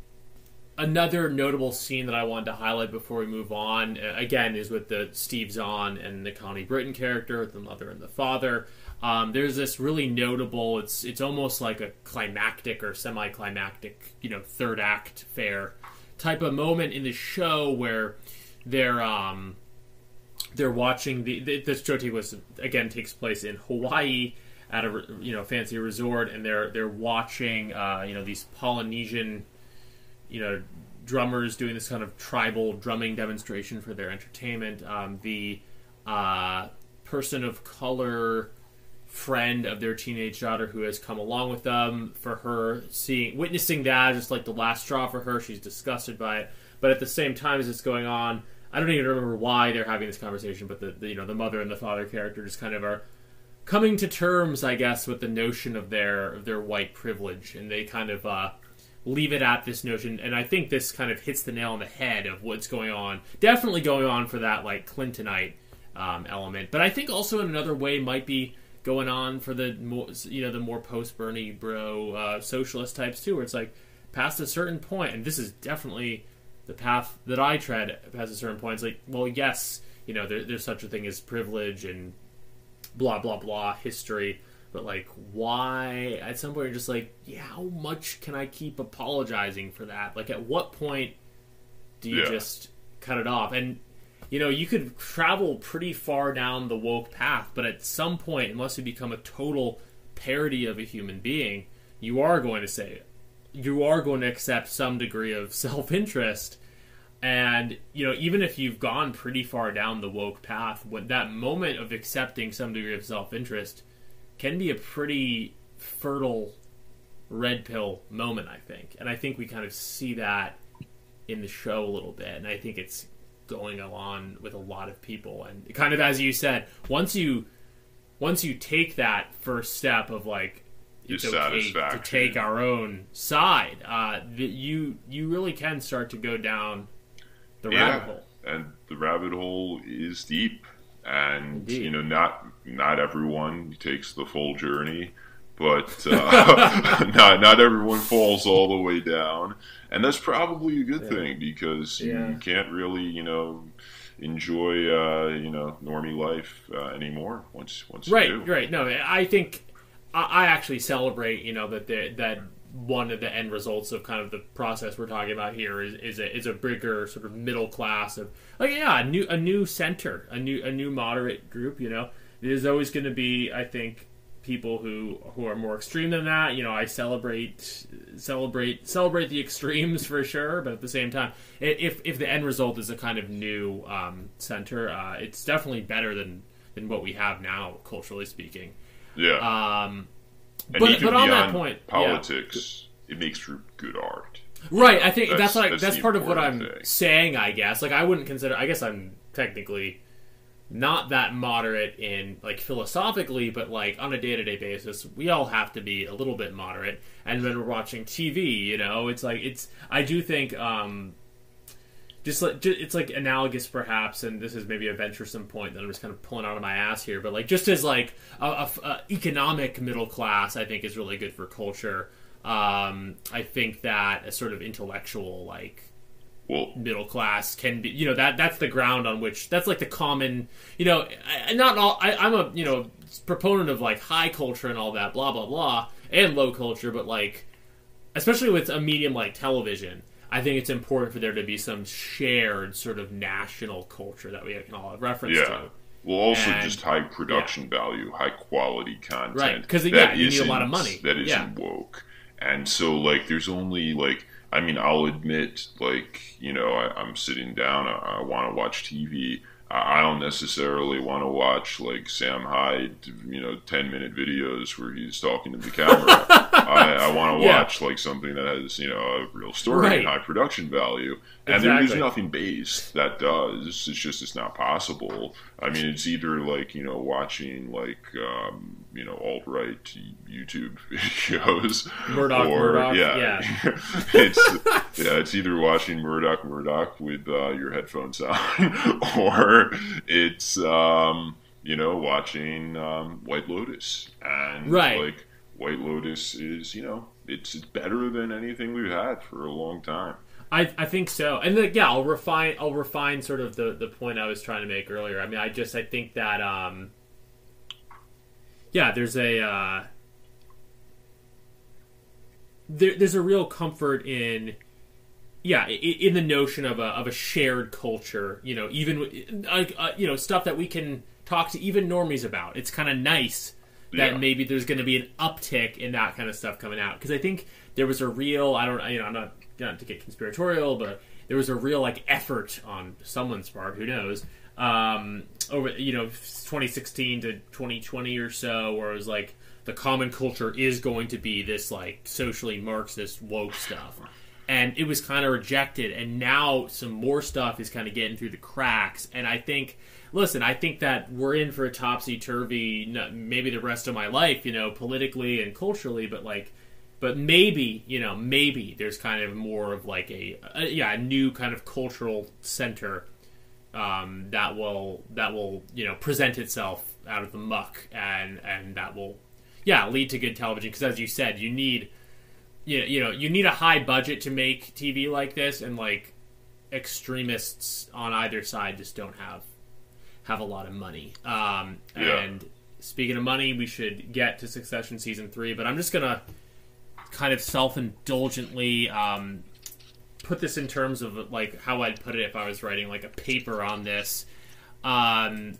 Another notable scene that I wanted to highlight before we move on, again, is with the Steve Zahn and the Connie Britton character, the mother and the father. Um, there's this really notable, it's it's almost like a climactic or semi-climactic, you know, third act fair type of moment in the show where they're um, they're watching the, the this show was again takes place in Hawaii at a you know fancy resort, and they're they're watching uh, you know these Polynesian, you know, drummers doing this kind of tribal drumming demonstration for their entertainment. Um, the uh, person of color friend of their teenage daughter who has come along with them, for her seeing, witnessing that, just like the last straw for her. She's disgusted by it. But at the same time as it's going on, I don't even remember why they're having this conversation, but the, the you know, the mother and the father character just kind of are coming to terms, I guess, with the notion of their, of their white privilege. And they kind of, uh, leave it at this notion, and I think this kind of hits the nail on the head of what's going on, definitely going on for that, like, Clintonite um, element, but I think also in another way might be going on for the more, you know, the more post-Bernie bro uh, socialist types, too, where it's like, past a certain point, and this is definitely the path that I tread past a certain point, it's like, well, yes, you know, there, there's such a thing as privilege and blah, blah, blah, history, but, like, why, at some point, you're just like, yeah, how much can I keep apologizing for that? Like, at what point do you yeah. just cut it off? And, you know, you could travel pretty far down the woke path, but at some point, unless you become a total parody of a human being, you are going to say it. You are going to accept some degree of self-interest. And, you know, even if you've gone pretty far down the woke path, when that moment of accepting some degree of self-interest can be a pretty fertile red pill moment, I think. And I think we kind of see that in the show a little bit. And I think it's going on with a lot of people. And kind of, as you said, once you once you take that first step of, like, it's okay to take our own side, uh, you, you really can start to go down the yeah, rabbit hole. And the rabbit hole is deep. And, Indeed. you know, not not everyone takes the full journey, but uh, not not everyone falls all the way down. And that's probably a good yeah. thing, because yeah. you can't really, you know, enjoy, uh, you know, normie life uh, anymore once once right, you do. Right, right. No, I think I actually celebrate, you know, that the, that one of the end results of kind of the process we're talking about here is, is a is a bigger sort of middle class of, like, yeah, a new a new center, a new a new moderate group, you know. There's always going to be, I think, people who who are more extreme than that. You know, I celebrate celebrate celebrate the extremes for sure, but at the same time, if if the end result is a kind of new um, center, uh, it's definitely better than than what we have now, culturally speaking. Yeah. Um, And but, even but on that point, politics, yeah. it makes for good art. Right, I think that's that's, like, that's, that's part of what I'm thing. saying, I guess. Like, I wouldn't consider, I guess I'm technically not that moderate in, like, philosophically, but, like, on a day-to-day basis, we all have to be a little bit moderate. And when we're watching T V, you know, it's like, it's, I do think, um, just like, it's like analogous perhaps, and this is maybe a venturesome point that I'm just kind of pulling out of my ass here, but like just as like a, a, a economic middle class, I think is really good for culture. Um, I think that a sort of intellectual like well, middle class can be, you know, that that's the ground on which, that's like the common, you know, I, not all, I, I'm a, you know, proponent of like high culture and all that, blah, blah, blah, and low culture, but like, especially with a medium like television, I think it's important for there to be some shared sort of national culture that we can all have reference yeah. to. Well, also and, just high production yeah. value, high quality content. Right, because yeah, you need a lot of money. That isn't yeah. woke. And so, like, there's only, like, I mean, I'll admit, like, you know, I, I'm sitting down, I, I want to watch T V. I don't necessarily want to watch like Sam Hyde, you know, ten minute videos where he's talking to the camera. I, I want to yeah. watch like something that has, you know, a real story right. and high production value. And exactly. there's nothing based that does. It's just, it's not possible. I mean, it's either like, you know, watching like, um, you know, alt-right YouTube videos. Murdoch, or, Murdoch, yeah. yeah. it's, yeah, it's either watching Murdoch, Murdoch with uh, your headphones on, or it's, um, you know, watching um, White Lotus. And, right. like, White Lotus is, you know, it's better than anything we've had for a long time. I I think so. And, like, yeah, I'll refine I'll refine sort of the, the point I was trying to make earlier. I mean, I just, I think that, um, yeah, there's a, uh, there, there's a real comfort in... Yeah, in the notion of a of a shared culture, you know, even uh, you know, stuff that we can talk to even normies about. It's kind of nice that yeah. maybe there's going to be an uptick in that kind of stuff coming out, because I think there was a real I don't you know I'm not not to get conspiratorial, but there was a real like effort on someone's part, who knows, um, over you know twenty sixteen to twenty twenty or so, where it was like the common culture is going to be this like socially Marxist woke stuff. And it was kind of rejected, and now some more stuff is kind of getting through the cracks. And I think, listen, I think that we're in for a topsy-turvy, maybe the rest of my life, you know, politically and culturally. But like, but maybe, you know, maybe there's kind of more of like a, a yeah, a new kind of cultural center um, that will that will you know present itself out of the muck, and and that will, yeah, lead to good television. Because as you said, you need. Yeah, you know, you need a high budget to make T V like this, and like extremists on either side just don't have have a lot of money. Um, yeah. And speaking of money, we should get to Succession season three, but I'm just gonna kind of self-indulgently um, put this in terms of like how I'd put it if I was writing like a paper on this. Um,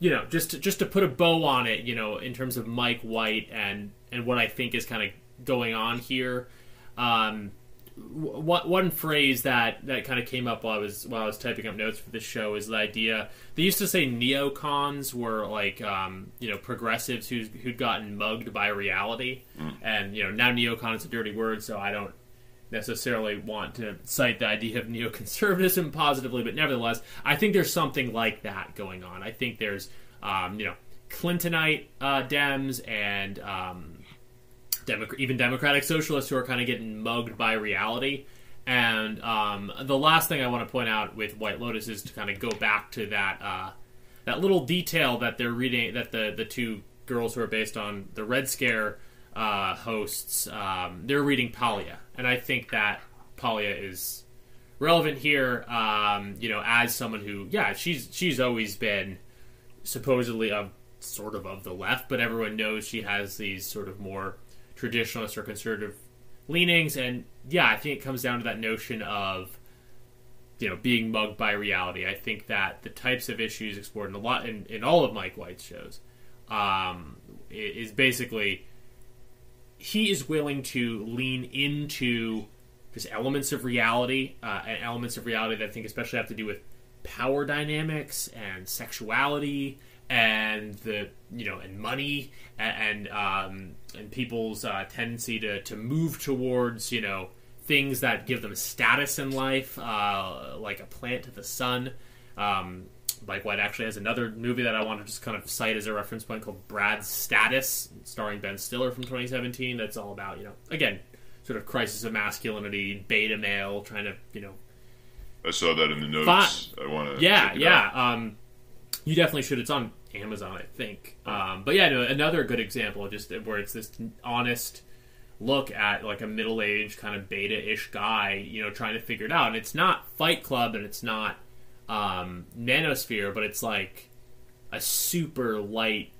you know, just to, just to put a bow on it, you know, in terms of Mike White and and what I think is kind of going on here. Um, what one phrase that, that kind of came up while I was while I was typing up notes for this show is the idea they used to say neocons were like um, you know progressives who who'd gotten mugged by reality, mm. and you know now neocon is a dirty word, so I don't necessarily want to cite the idea of neoconservatism positively, but nevertheless, I think there's something like that going on. I think there's um, you know Clintonite uh, Dems and um, Demo- even democratic socialists who are kind of getting mugged by reality. And um, the last thing I want to point out with White Lotus is to kind of go back to that uh, that little detail that they're reading, that the, the two girls who are based on the Red Scare uh, hosts, um, they're reading Paglia. And I think that Paglia is relevant here, um, you know, as someone who, yeah, she's she's always been supposedly of sort of of the left, but everyone knows she has these sort of more traditionalist or conservative leanings, and yeah, I think it comes down to that notion of, you know, being mugged by reality. I think that the types of issues explored in a lot in, in all of Mike White's shows um, is basically he is willing to lean into just elements of reality uh, and elements of reality that I think especially have to do with power dynamics and sexuality and the you know and money and and, um, and people's uh, tendency to, to move towards you know things that give them status in life, uh, like a plant to the sun. Um, Mike White actually has another movie that I want to just kind of cite as a reference point called Brad's Status, starring Ben Stiller, from twenty seventeen. That's all about you know again sort of crisis of masculinity, beta male trying to you know. I saw that in the notes. Fine. I want to. Yeah, yeah. Um, you definitely should. It's on Amazon, I think. Um, but yeah, no, another good example of just where it's this honest look at like a middle-aged kind of beta-ish guy, you know, trying to figure it out. And it's not Fight Club, and it's not um, Nanosphere, but it's like a super light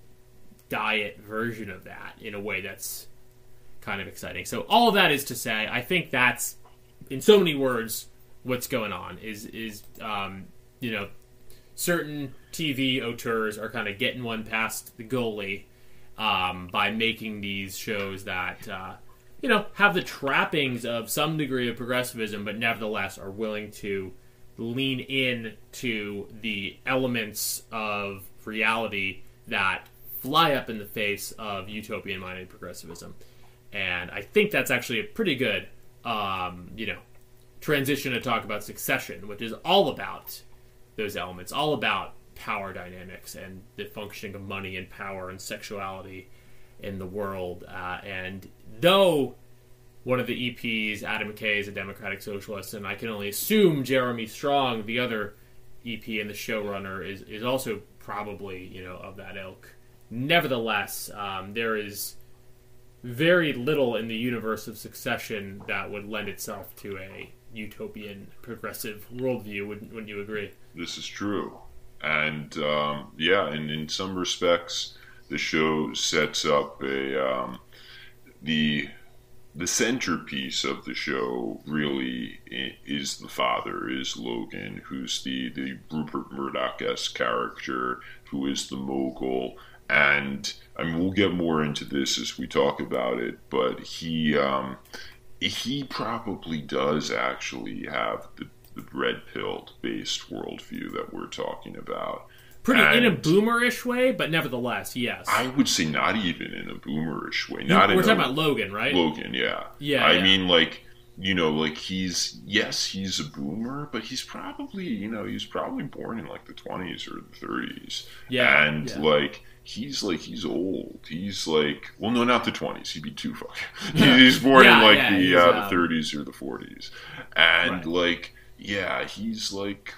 diet version of that in a way that's kind of exciting. So all of that is to say, I think that's, in so many words, what's going on is, is um, you know, certain T V auteurs are kind of getting one past the goalie um, by making these shows that, uh, you know, have the trappings of some degree of progressivism, but nevertheless are willing to lean in to the elements of reality that fly up in the face of utopian-minded progressivism. And I think that's actually a pretty good, um, you know, transition to talk about Succession, which is all about those elements, all about power dynamics and the functioning of money and power and sexuality in the world. Uh, and though one of the E Ps, Adam McKay, is a democratic socialist, and I can only assume Jeremy Strong, the other E P and the showrunner, is, is also probably, you know, of that ilk. Nevertheless, um, there is very little in the universe of Succession that would lend itself to a utopian progressive worldview. Wouldn't, wouldn't you agree? This is true. And, um, yeah, and in some respects, the show sets up a, um, the, the centerpiece of the show really is the father, is Logan, who's the, the Rupert Murdoch-esque character, who is the mogul. And, I mean, we'll get more into this as we talk about it, but he, um, he probably does actually have the the red-pilled based worldview that we're talking about. Pretty and in a boomerish way, but nevertheless, yes. I would say not even in a boomerish way. Not you, we're in talking a, about Logan, right? Logan, yeah. Yeah. I yeah. mean, like, you know, like he's, yes, he's a boomer, but he's probably, you know, he's probably born in like the twenties or the thirties. Yeah. And yeah. like, he's like, he's old. He's like, well, no, not the twenties. He'd be too fucking. Yeah. He's born yeah, in like yeah, the, uh, uh, the thirties or the forties. And right. like, yeah, he's like,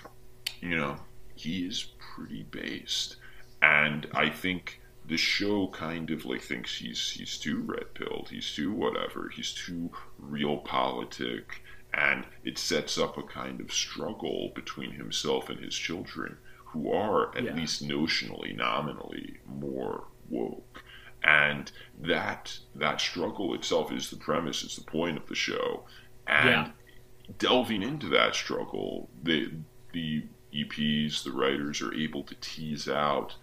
you know, he is pretty based. And I think the show kind of like thinks he's he's too red-pilled, he's too whatever, he's too real politic. And it sets up a kind of struggle between himself and his children, who are, at yeah. least notionally, nominally, more woke. And that, that struggle itself is the premise, it's the point of the show. And yeah. delving into that struggle, the the E Ps, the writers, are able to tease out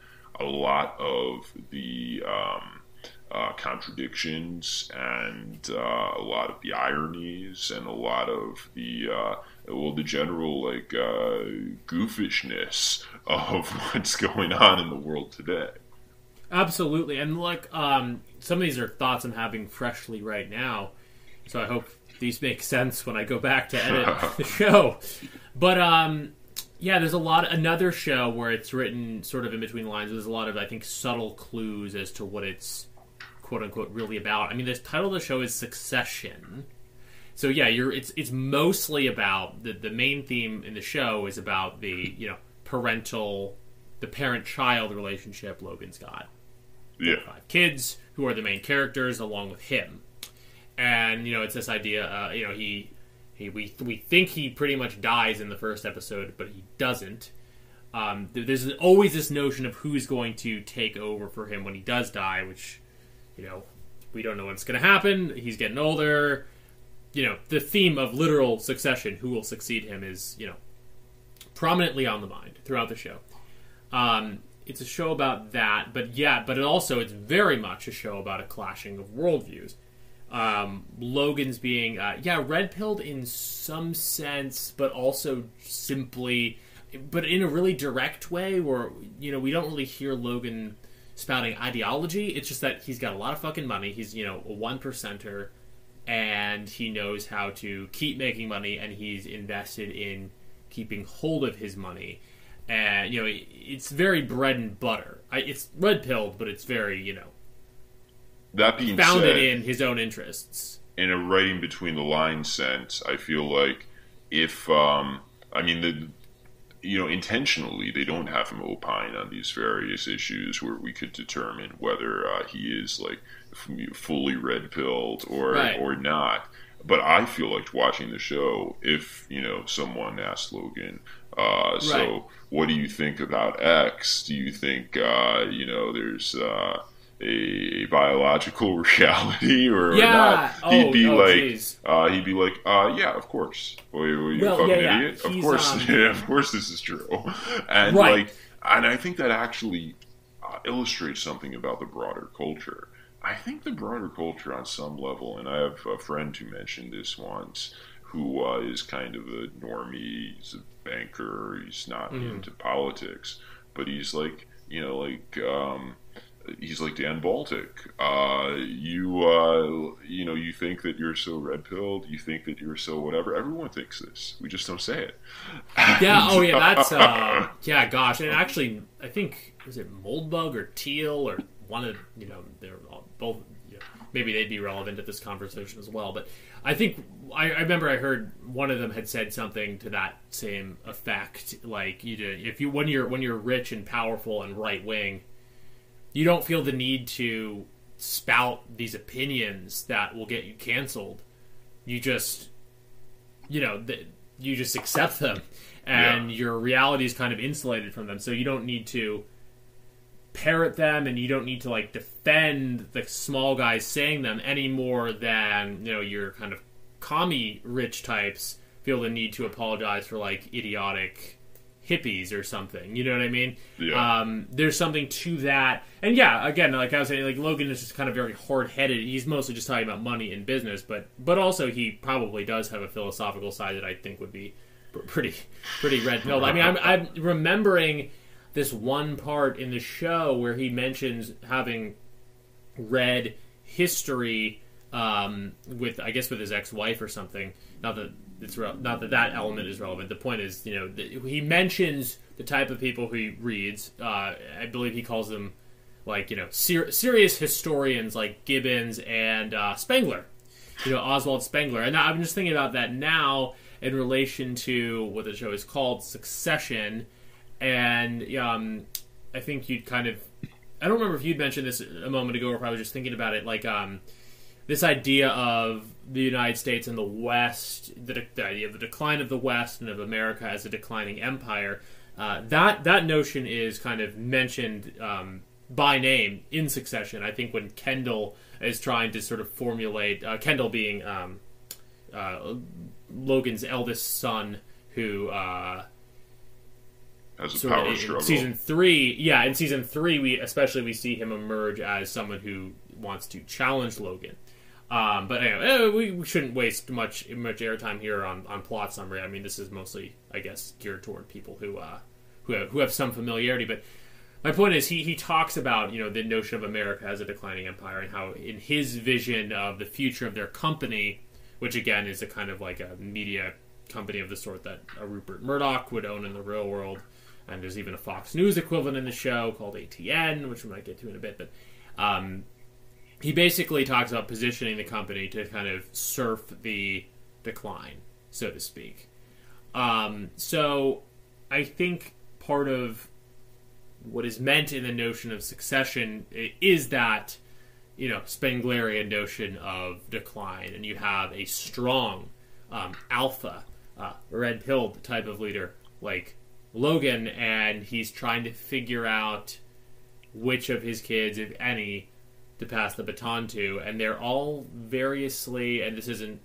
a lot of the um, uh, contradictions and uh, a lot of the ironies and a lot of the uh, well, the general like uh, goofishness of what's going on in the world today. Absolutely, and like um, some of these are thoughts I'm having freshly right now, so I hope these make sense when I go back to edit the show. But, um, yeah, there's a lot... Another show where it's written sort of in between lines. There's a lot of, I think, subtle clues as to what it's, quote-unquote, really about. I mean, the title of the show is Succession. So, yeah, you're it's it's mostly about... The, the main theme in the show is about the, you know, parental... The parent-child relationship Logan's got. Yeah. Five kids, who are the main characters, along with him. And, you know, it's this idea, uh, you know, he, he we we think he pretty much dies in the first episode, but he doesn't. Um, there's always this notion of who's going to take over for him when he does die, which, you know, we don't know what's going to happen. He's getting older. You know, the theme of literal succession, who will succeed him, is, you know, prominently on the mind throughout the show. Um, it's a show about that, but yeah, but it also, it's very much a show about a clashing of worldviews. Um, Logan's being, uh, yeah, red-pilled in some sense, but also simply, but in a really direct way where, you know, we don't really hear Logan spouting ideology. It's just that he's got a lot of fucking money. He's, you know, a one percenter, and he knows how to keep making money, and he's invested in keeping hold of his money. And, you know, it's very bread and butter. I, it's red-pilled, but it's very, you know, that being founded said, in his own interests. In a writing between the lines sense, I feel like if, um, I mean, the, you know, intentionally they don't have him opine on these various issues where we could determine whether uh, he is like fully red-pilled or right. or not. But I feel like watching the show, if, you know, someone asked Logan, uh, so right. what do you think about X? Do you think, uh, you know, there's... Uh, a biological reality or, yeah. or not, oh, he'd be oh, like uh, he'd be like uh, yeah, of course. Were you, were you well, a fucking yeah, idiot? Yeah. Of course um... yeah, of course this is true. And right. like and I think that actually uh, illustrates something about the broader culture. I think the broader culture on some level, and I have a friend who mentioned this once, who uh, is kind of a normie. He's a banker. He's not mm-hmm. into politics, but he's like, you know, like um, he's like Dan Baltic. Uh, you, uh, you know, you think that you're so red-pilled. You think that you're so whatever. Everyone thinks this. We just don't say it. Yeah. Oh, yeah. That's uh, yeah. Gosh. And actually, I think was it Moldbug or Teal or one of you know they're all, both. Maybe they'd be relevant at this conversation as well. But I think I, I remember I heard one of them had said something to that same effect. Like you do, if you when you're when you're rich and powerful and right wing, you don't feel the need to spout these opinions that will get you canceled. You just, you know, th- you just accept them, and yeah. your reality is kind of insulated from them. So you don't need to parrot them, and you don't need to like defend the small guys saying them any more than, you know, your kind of commie rich types feel the need to apologize for like idiotic hippies or something. You know what I mean? Yeah. Um, there's something to that. And yeah, again, like I was saying, like Logan is just kind of very hard-headed. He's mostly just talking about money and business, but but also he probably does have a philosophical side that I think would be pretty pretty red-pilled. I mean, I'm, I'm remembering this one part in the show where he mentions having read history um, with, I guess, with his ex-wife or something. Not that it's re- not that that element is relevant. The point is, you know, th- he mentions the type of people he reads. Uh, I believe he calls them, like, you know, ser- serious historians like Gibbons and uh, Spengler. You know, Oswald Spengler. And I'm just thinking about that now in relation to what the show is called, Succession. And um, I think you'd kind of... I don't remember if you'd mentioned this a moment ago or if I was just thinking about it, like um, this idea of the United States and the West, the, de- the idea of the decline of the West and of America as a declining empire, uh, that, that notion is kind of mentioned um, by name in Succession. I think when Kendall is trying to sort of formulate... Uh, Kendall being um, uh, Logan's eldest son who... Uh, As a so power in, struggle. Season three, yeah, in season three, we especially we see him emerge as someone who wants to challenge Logan. Um, but anyway, we, we shouldn't waste much much airtime here on, on plot summary. I mean, this is mostly, I guess, geared toward people who uh, who have, who have some familiarity. But my point is, he he talks about, you know, the notion of America as a declining empire and how in his vision of the future of their company, which again is a kind of like a media company of the sort that a Rupert Murdoch would own in the real world. And there's even a Fox News equivalent in the show called A T N, which we might get to in a bit. But um, he basically talks about positioning the company to kind of surf the decline, so to speak. Um, so I think part of what is meant in the notion of Succession is that, you know, Spenglerian notion of decline. And you have a strong um, alpha, uh, red-pilled type of leader like Logan, and he's trying to figure out which of his kids, if any, to pass the baton to, and they're all variously, and this isn't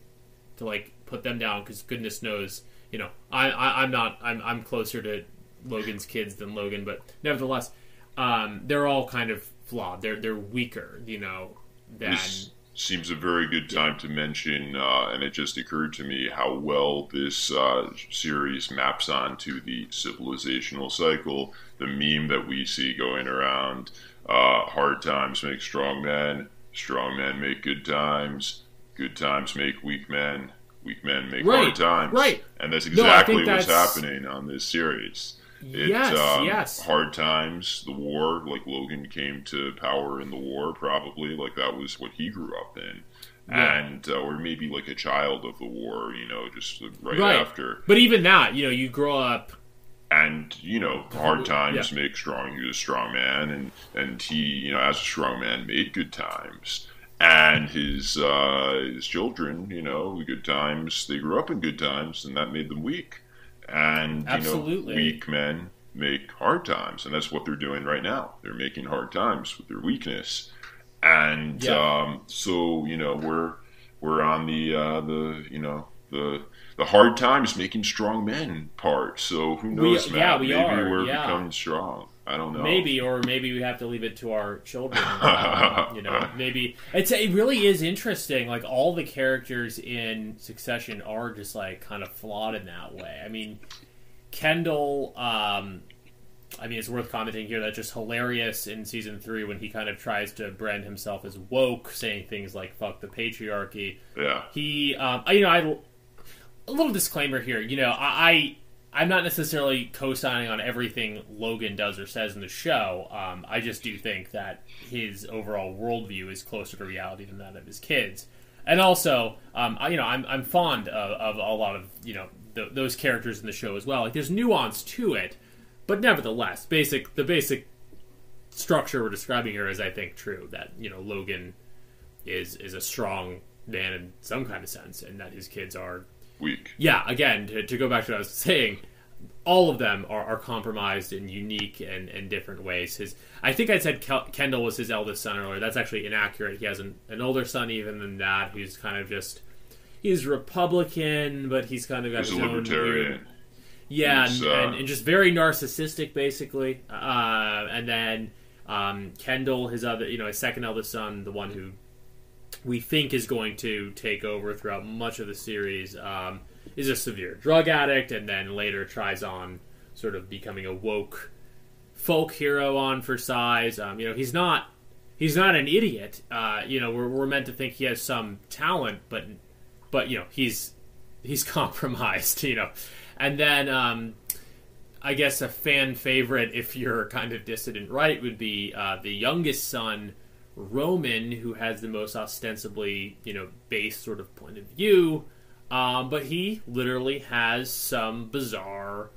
to like put them down because goodness knows, you know, I, I I'm not I'm I'm closer to Logan's kids than Logan, but nevertheless, um, they're all kind of flawed. They're they're weaker, you know. Than... This seems a very good time to mention, uh, and it just occurred to me how well this uh, series maps onto the civilizational cycle, the meme that we see going around. Uh, hard times make strong men, strong men make good times, good times make weak men, weak men make right, hard times. Right. And that's exactly no, what's that's... happening on this series. It, yes, um, yes. Hard times, the war, like Logan came to power in the war, probably, like that was what he grew up in. Yeah. And, uh, or maybe like a child of the war, you know, just right, right after. But even that, you know, you grow up. And, you know, hard times yeah. make strong, he was a strong man, and, and he, you know, as a strong man, made good times. And his, uh, his children, you know, good times, they grew up in good times, and that made them weak. And, Absolutely. you know, weak men make hard times. And that's what they're doing right now. They're making hard times with their weakness. And yeah. um, so, you know, we're we're on the, uh, the you know, the the hard times making strong men part. So who knows, we, Matt? Yeah, we Maybe are. we're yeah. becoming strong. I don't know. Maybe, or maybe we have to leave it to our children. Um, you know, maybe it's it really is interesting. Like all the characters in Succession are just like kind of flawed in that way. I mean, Kendall. Um, I mean, it's worth commenting here that just hilarious in season three when he kind of tries to brand himself as woke, saying things like "fuck the patriarchy." Yeah. He, um, you know, I. A little disclaimer here. You know, I. I I'm not necessarily co-signing on everything Logan does or says in the show. Um, I just do think that his overall worldview is closer to reality than that of his kids. And also, um, I, you know, I'm I'm fond of, of a lot of, you know, th- those characters in the show as well. Like, there's nuance to it, but nevertheless, basic the basic structure we're describing here is, I think, true. That, you know, Logan is is a strong man in some kind of sense, and that his kids are weak. Yeah, again, to, to go back to what I was saying, all of them are, are compromised in unique and, and different ways. His, I think I said Kel- Kendall was his eldest son earlier. That's actually inaccurate. He has an, an older son even than that, who's kind of just, he's Republican, but he's kind of got he's his a own libertarian. View. Yeah, and, uh... and, and just very narcissistic, basically. Uh, and then um, Kendall, his other, you know, his second eldest son, the one who we think is going to take over throughout much of the series, um, is a severe drug addict, and then later tries on sort of becoming a woke folk hero on for size. Um, you know, he's not he's not an idiot. Uh, you know, we're we're meant to think he has some talent, but but you know, he's he's compromised. You know, and then um, I guess a fan favorite, if you're kind of dissident right, would be uh, the youngest son, Roman, who has the most ostensibly, you know, base sort of point of view, um, but he literally has some bizarre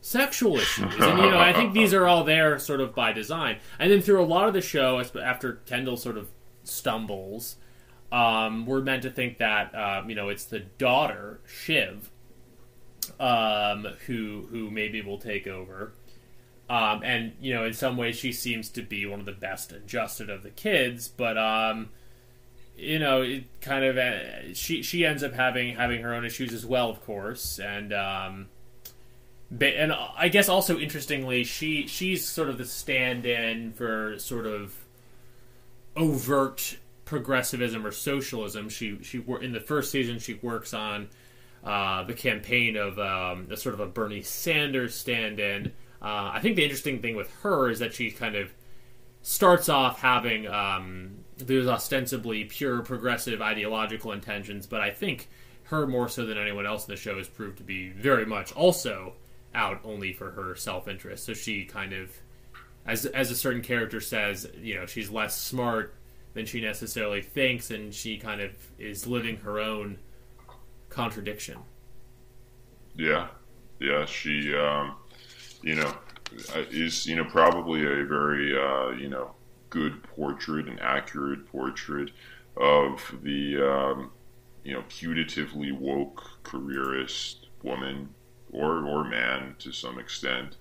sexual issues. And, you know, I think these are all there sort of by design. And then through a lot of the show, after Kendall sort of stumbles, um, we're meant to think that, um, you know, it's the daughter, Shiv, um, who who maybe will take over. Um, and, you know, in some ways she seems to be one of the best adjusted of the kids, but, um, you know, it kind of, uh, she, she ends up having, having her own issues as well, of course. And, um, ba- and I guess also interestingly, she, she's sort of the stand-in for sort of overt progressivism or socialism. She, she, in the first season, she works on, uh, the campaign of, um, a sort of a Bernie Sanders stand-in. Uh, I think the interesting thing with her is that she kind of starts off having um, those ostensibly pure progressive ideological intentions, but I think her, more so than anyone else in the show, has proved to be very much also out only for her self-interest. So she kind of, as as a certain character says, you know, she's less smart than she necessarily thinks, and she kind of is living her own contradiction. Yeah. Yeah, she... Um... you know, is, you know, probably a very, uh, you know, good portrait, an accurate portrait of the, um, you know, putatively woke careerist woman or, or man to some extent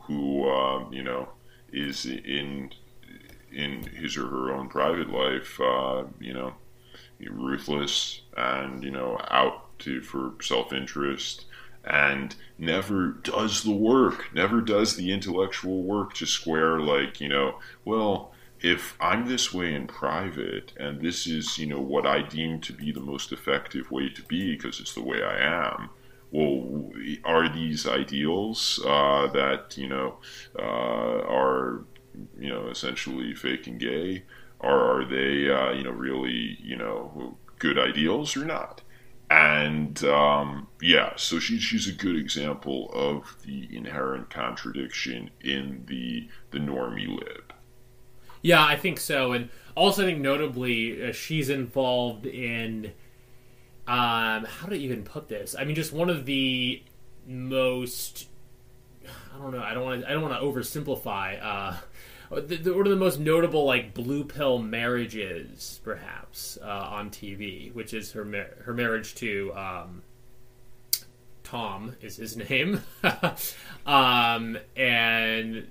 who, um, you know, is in, in his or her own private life, uh, you know, ruthless and, you know, out to, for self-interest, and never does the work, never does the intellectual work to square, like, you know, well, if I'm this way in private and this is, you know, what I deem to be the most effective way to be because it's the way I am, well, are these ideals uh, that, you know, uh, are, you know, essentially fake and gay, or are they, uh, you know, really, you know, good ideals or not? And, um, yeah, so she, she's a good example of the inherent contradiction in the the normie lib. Yeah, I think so. And also, I think notably, uh, she's involved in, um, how do you even put this? I mean, just one of the most, I don't know, I don't want to, I don't want to oversimplify, uh, the, the, one of the most notable, like, blue pill marriages, perhaps, uh, on T V, which is her mar- her marriage to um, Tom is his name, um, and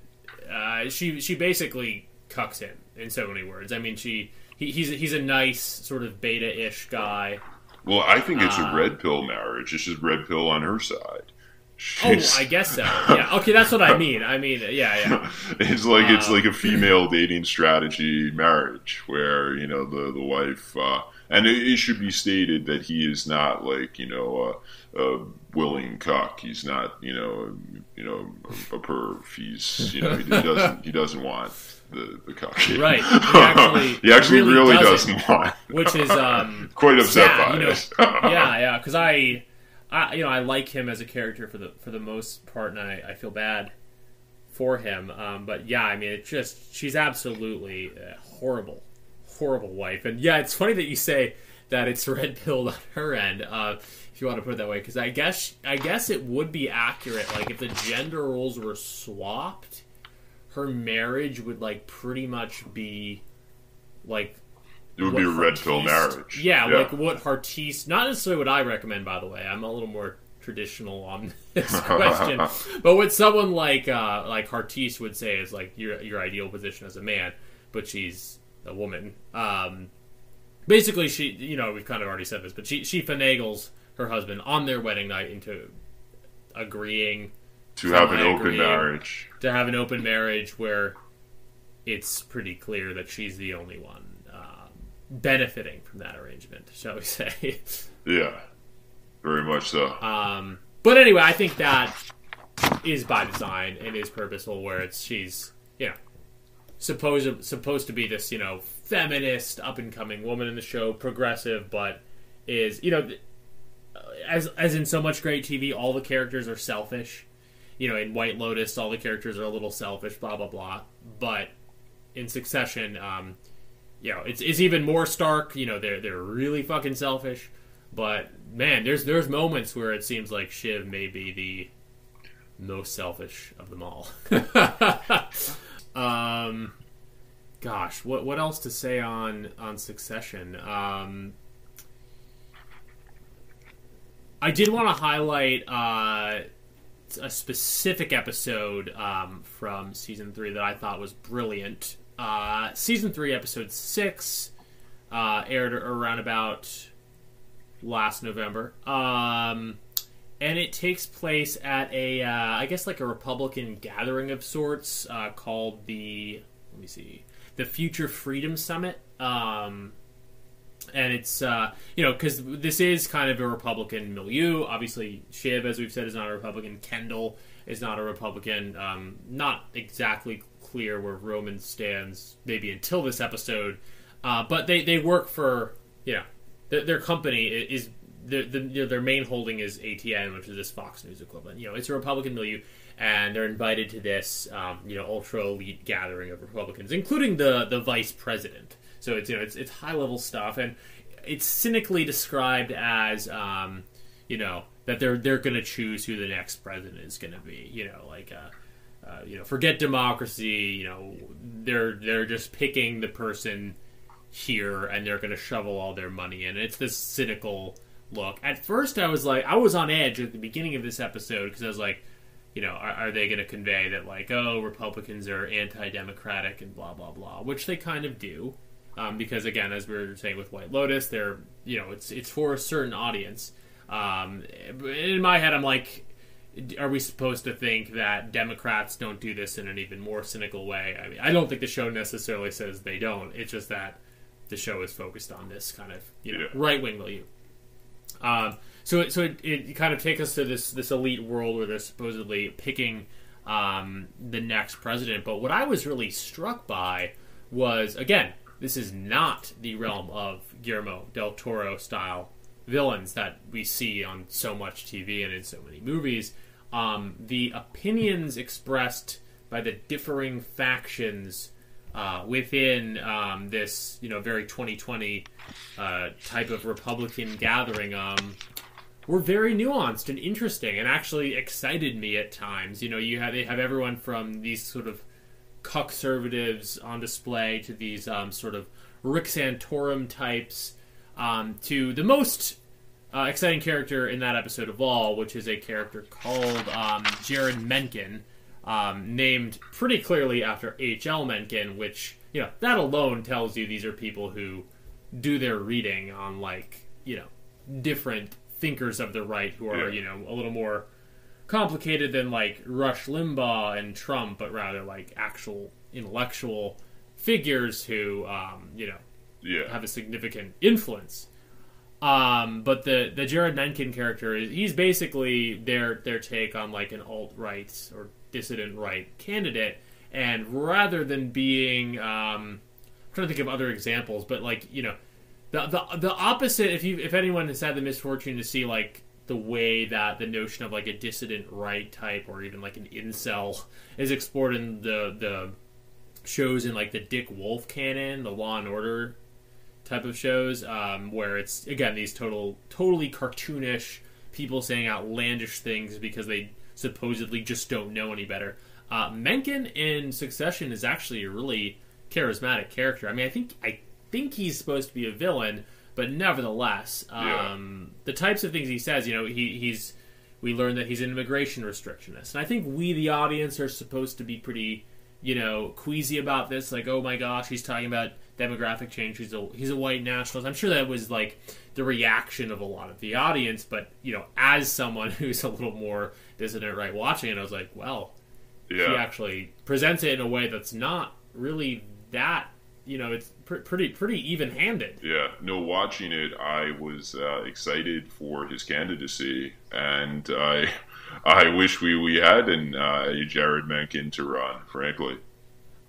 uh, she she basically cucks him in so many words. I mean, she he, he's he's a nice sort of beta-ish guy. Well, I think it's uh, a red pill marriage. It's just red pill on her side. She's... Oh, I guess so. Yeah. Okay, that's what I mean. I mean, yeah, yeah. It's like uh, it's like a female dating strategy marriage where, you know, the the wife uh, and it, it should be stated that he is not like, you know, a, a willing cuck. He's not, you know, a, you know, a perv. He's, you know, he, he doesn't he doesn't want the, the cocky. Right. He actually, he actually really, really doesn't, doesn't want. Which is um, quite upset yeah, by you know, it. Yeah, yeah, because I. I, you know, I like him as a character for the for the most part, and I, I feel bad for him. Um, but yeah, I mean, it's just she's absolutely a horrible, horrible wife. And yeah, it's funny that you say that it's red pilled on her end, uh, if you want to put it that way, because I guess I guess it would be accurate. Like if the gender roles were swapped, her marriage would like pretty much be like. It would what be a red pill marriage. Yeah, yeah, like what Hartiste... Not necessarily what I recommend, by the way. I'm a little more traditional on this question. But what someone like uh, like Hartiste would say is like your your ideal position as a man, but she's a woman. Um, basically, she... You know, we've kind of already said this, but she, she finagles her husband on their wedding night into agreeing... To have an open marriage. To have an open marriage where it's pretty clear that she's the only one benefiting from that arrangement, shall we say. Yeah, very much so. Um, but anyway, I think that is by design and is purposeful, where it's she's, you know, supposed, supposed to be this, you know, feminist, up-and-coming woman in the show, progressive, but is, you know, as, as in so much great T V, all the characters are selfish. You know, in White Lotus, all the characters are a little selfish, blah, blah, blah. But in Succession, um... you know, it's it's even more stark. You know, they're they're really fucking selfish, but man, there's there's moments where it seems like Shiv may be the most selfish of them all. um, gosh, what what else to say on on Succession? Um, I did want to highlight uh, a specific episode um, from season three that I thought was brilliant. Uh, season three, episode six, uh, aired around about last November, um, and it takes place at a, uh, I guess like a Republican gathering of sorts, uh, called the, let me see, the Future Freedom Summit, um, and it's, uh, you know, because this is kind of a Republican milieu. Obviously, Shiv, as we've said, is not a Republican. Kendall is not a Republican, um, not exactly clear where Roman stands maybe until this episode, uh, but they, they work for, you know, their, their company is, the, the, their main holding is A T N, which is this Fox News equivalent. You know, it's a Republican milieu, and they're invited to this, um, you know, ultra-elite gathering of Republicans, including the, the vice president. So it's, you know, it's, it's high-level stuff, and it's cynically described as, um, you know, that they're, they're going to choose who the next president is going to be, you know, like, uh, Uh, you know, forget democracy, you know, they're they're just picking the person here and they're going to shovel all their money in. It's this cynical look. At first I was like, I was on edge at the beginning of this episode because I was like, you know, are, are they going to convey that like, oh, Republicans are anti-democratic and blah, blah, blah, which they kind of do. Um, because again, as we were saying with White Lotus, they're, you know, it's, it's for a certain audience. Um, in my head, I'm like, are we supposed to think that Democrats don't do this in an even more cynical way? I mean, I don't think the show necessarily says they don't. It's just that the show is focused on this kind of, you know, yeah, right-wing milieu. Um, so so it, it kind of takes us to this, this elite world where they're supposedly picking um, the next president. But what I was really struck by was, again, this is not the realm of Guillermo del Toro-style villains that we see on so much T V and in so many movies. Um, the opinions expressed by the differing factions uh, within um, this, you know, very twenty twenty uh, type of Republican gathering um, were very nuanced and interesting, and actually excited me at times. You know, you have they have everyone from these sort of cuck-servatives on display to these um, sort of Rick Santorum types, um, to the most Uh, exciting character in that episode of all, which is a character called um, Jared Mencken, um, named pretty clearly after H L Mencken, which, you know, that alone tells you these are people who do their reading on, like, you know, different thinkers of the right who are, yeah, you know, a little more complicated than like Rush Limbaugh and Trump, but rather like actual intellectual figures who, um, you know, yeah. have a significant influence. Um, but the, the Jared Mencken character is, he's basically their, their take on like an alt-right or dissident right candidate. And rather than being, um, I'm trying to think of other examples, but like, you know, the, the, the opposite, if you, if anyone has had the misfortune to see like the way that the notion of like a dissident right type or even like an incel is explored in the, the shows in like the Dick Wolf canon, the Law and Order type of shows, um, where it's, again, these total, totally cartoonish people saying outlandish things because they supposedly just don't know any better. Uh, Mencken in Succession is actually a really charismatic character. I mean, I think I think he's supposed to be a villain, but nevertheless, um, yeah. the types of things he says, you know, he, he's, we learn that he's an immigration restrictionist. And I think we, the audience, are supposed to be pretty, you know, queasy about this. Like, oh my gosh, he's talking about demographic change. He's a, he's a white nationalist. I'm sure that was like the reaction of a lot of the audience. But, you know, as someone who's a little more dissident right watching it, I was like, well... Yeah. He actually presents it in a way that's not really that, you know, it's pr- pretty pretty even-handed. Yeah. No, watching it, I was uh, excited for his candidacy, and I I wish we, we had an, uh, a Jared Mencken to run, frankly.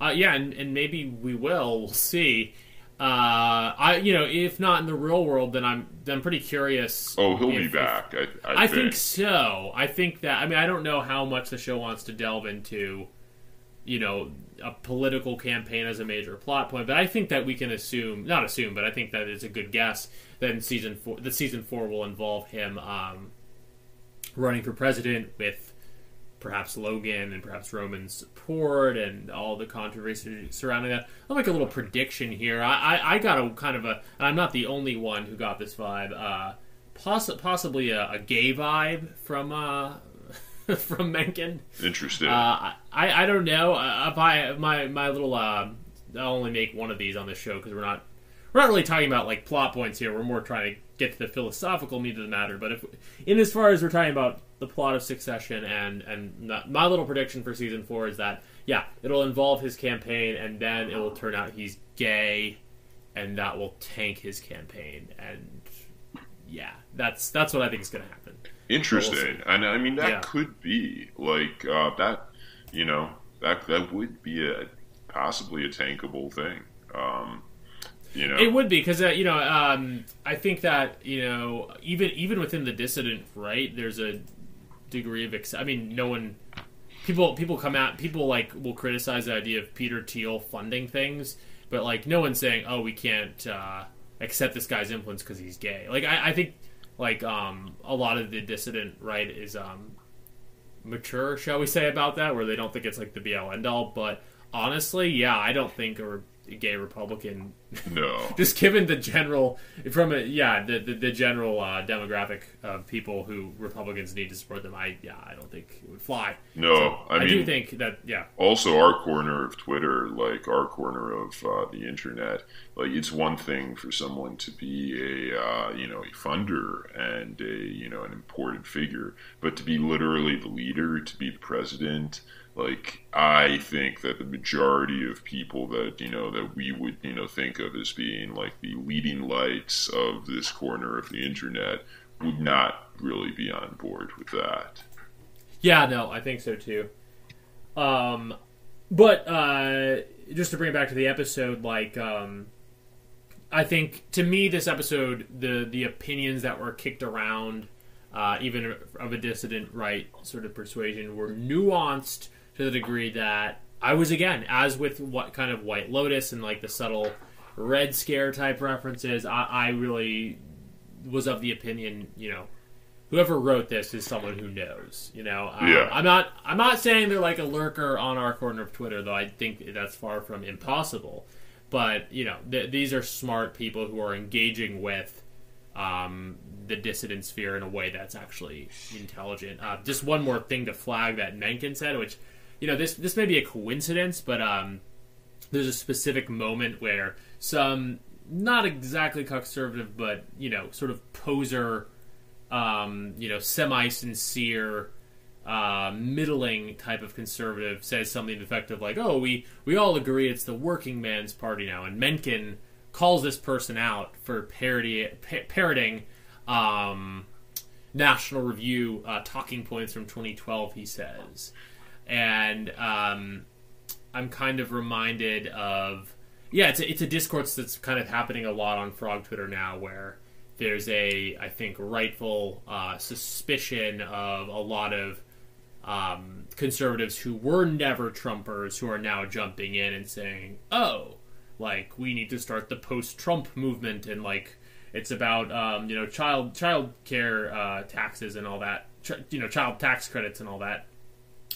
Uh, yeah, and, and maybe we will. We'll see. Uh, I you know, if not in the real world, then I'm then I'm pretty curious. Oh, he'll if, be back. If, I, I, I think. think so. I think that. I mean, I don't know how much the show wants to delve into, you know, a political campaign as a major plot point, but I think that we can assume, not assume, but I think that it's a good guess that in season four, that season four will involve him um, running for president with perhaps Logan and perhaps Roman's support and all the controversy surrounding that. I'll make a little prediction here. I, I, I got a kind of a, and I'm not the only one who got this vibe, uh, poss- possibly a, a gay vibe from uh, from Mencken. Interesting. Uh, I, I don't know. Uh, my, my, my little, uh, I'll only make one of these on this show because we're not, we're not really talking about like plot points here. We're more trying to get to the philosophical meat of the matter. But if, in as far as we're talking about the plot of Succession, and and not, my little prediction for season four is that yeah, it'll involve his campaign, and then it will turn out he's gay, and that will tank his campaign. And yeah, that's that's what I think is going to happen. Interesting, we'll and I mean that yeah. could be like uh, that. You know, that that would be a possibly a tankable thing. Um, You know. It would be because uh, you know um, I think that you know even even within the dissident right, there's a degree of ex- I mean no one people people come out people like will criticize the idea of Peter Thiel funding things, but like no one's saying oh we can't uh, accept this guy's influence because he's gay. Like I, I think like um, a lot of the dissident right is um, mature, shall we say, about that, where they don't think it's like the be all end all. But honestly, yeah, I don't think or. gay Republican no just given the general from a yeah the the, the general uh, demographic of people who Republicans need to support them, I yeah I don't think it would fly. No so, I, I mean, do think that yeah also our corner of Twitter, like our corner of uh, the internet, like it's one thing for someone to be a uh, you know a funder and a you know an important figure, but to be literally the leader, to be the president. Like, I think that the majority of people that, you know, that we would, you know, think of as being, like, the leading lights of this corner of the internet would not really be on board with that. Yeah, no, I think so, too. Um, but, uh, just to bring it back to the episode, like, um, I think, to me, this episode, the, the opinions that were kicked around, uh, even of a dissident right sort of persuasion, were nuanced to the degree that I was, again, as with what kind of White Lotus and like the subtle Red Scare type references, I, I really was of the opinion, you know, whoever wrote this is someone who knows, you know. Yeah. Um, I'm not I'm not saying they're like a lurker on our corner of Twitter, though I think that's far from impossible. But, you know, th- these are smart people who are engaging with um, the dissident sphere in a way that's actually intelligent. Uh, just one more thing to flag that Mencken said, which... You know, this this may be a coincidence, but um, there's a specific moment where some, not exactly conservative, but, you know, sort of poser, um, you know, semi-sincere uh, middling type of conservative says something to the effect of like, oh, we, we all agree it's the working man's party now. And Mencken calls this person out for parody, pa parroting um, National Review uh, talking points from twenty twelve, he says. And um, I'm kind of reminded of, yeah, it's a, it's a discourse that's kind of happening a lot on Frog Twitter now, where there's a, I think, rightful uh, suspicion of a lot of um, conservatives who were never Trumpers who are now jumping in and saying, oh, like, we need to start the post-Trump movement, and, like, it's about, um, you know, child child care uh, taxes and all that, you know, child tax credits and all that.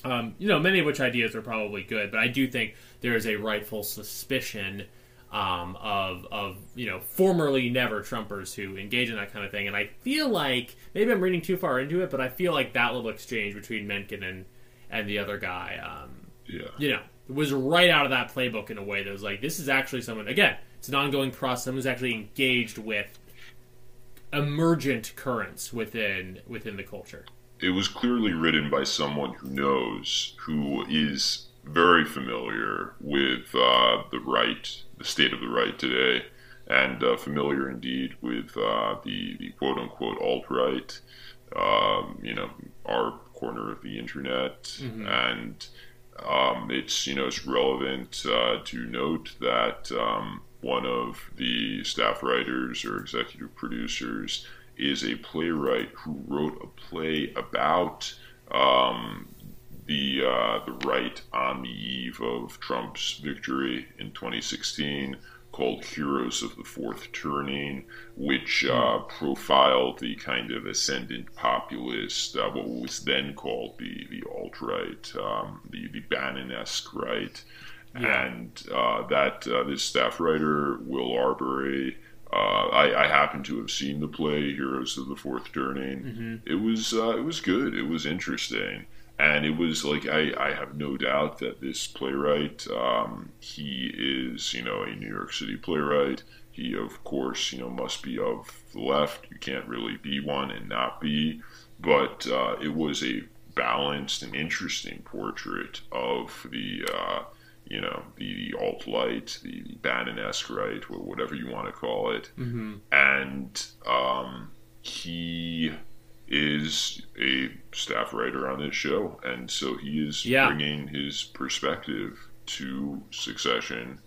Um, you know, many of which ideas are probably good, but I do think there is a rightful suspicion um, of, of, you know, formerly never-Trumpers who engage in that kind of thing. And I feel like, maybe I'm reading too far into it, but I feel like that little exchange between Mencken and, and the other guy, um, yeah. you know, was right out of that playbook in a way that was like, this is actually someone, again, it's an ongoing process, someone who's actually engaged with emergent currents within within the culture. It was clearly written by someone who knows, who is very familiar with uh, the right, the state of the right today, and uh, familiar indeed with uh, the, the quote-unquote alt-right, um, you know, our corner of the internet. Mm-hmm. And um, it's, you know, it's relevant uh, to note that um, one of the staff writers or executive producers is a playwright who wrote a play about um, the uh, the right on the eve of Trump's victory in twenty sixteen, called Heroes of the Fourth Turning, which uh, profiled the kind of ascendant populist, uh, what was then called the, the alt-right, um, the, the Bannon-esque right. Yeah. And uh, that uh, this staff writer, Will Arbery, Uh, I, I happen to have seen the play Heroes of the Fourth Turning. Mm-hmm. It was uh, it was good. It was interesting, and it was like I, I have no doubt that this playwright, um, he is you know a New York City playwright. He of course you know must be of the left. You can't really be one and not be. But uh, it was a balanced and interesting portrait of the. Uh, you know, the alt-light, the, the Bannon-esque right, or whatever you want to call it. Mm-hmm. And um, he is a staff writer on this show, and so he is yeah. bringing his perspective to Succession.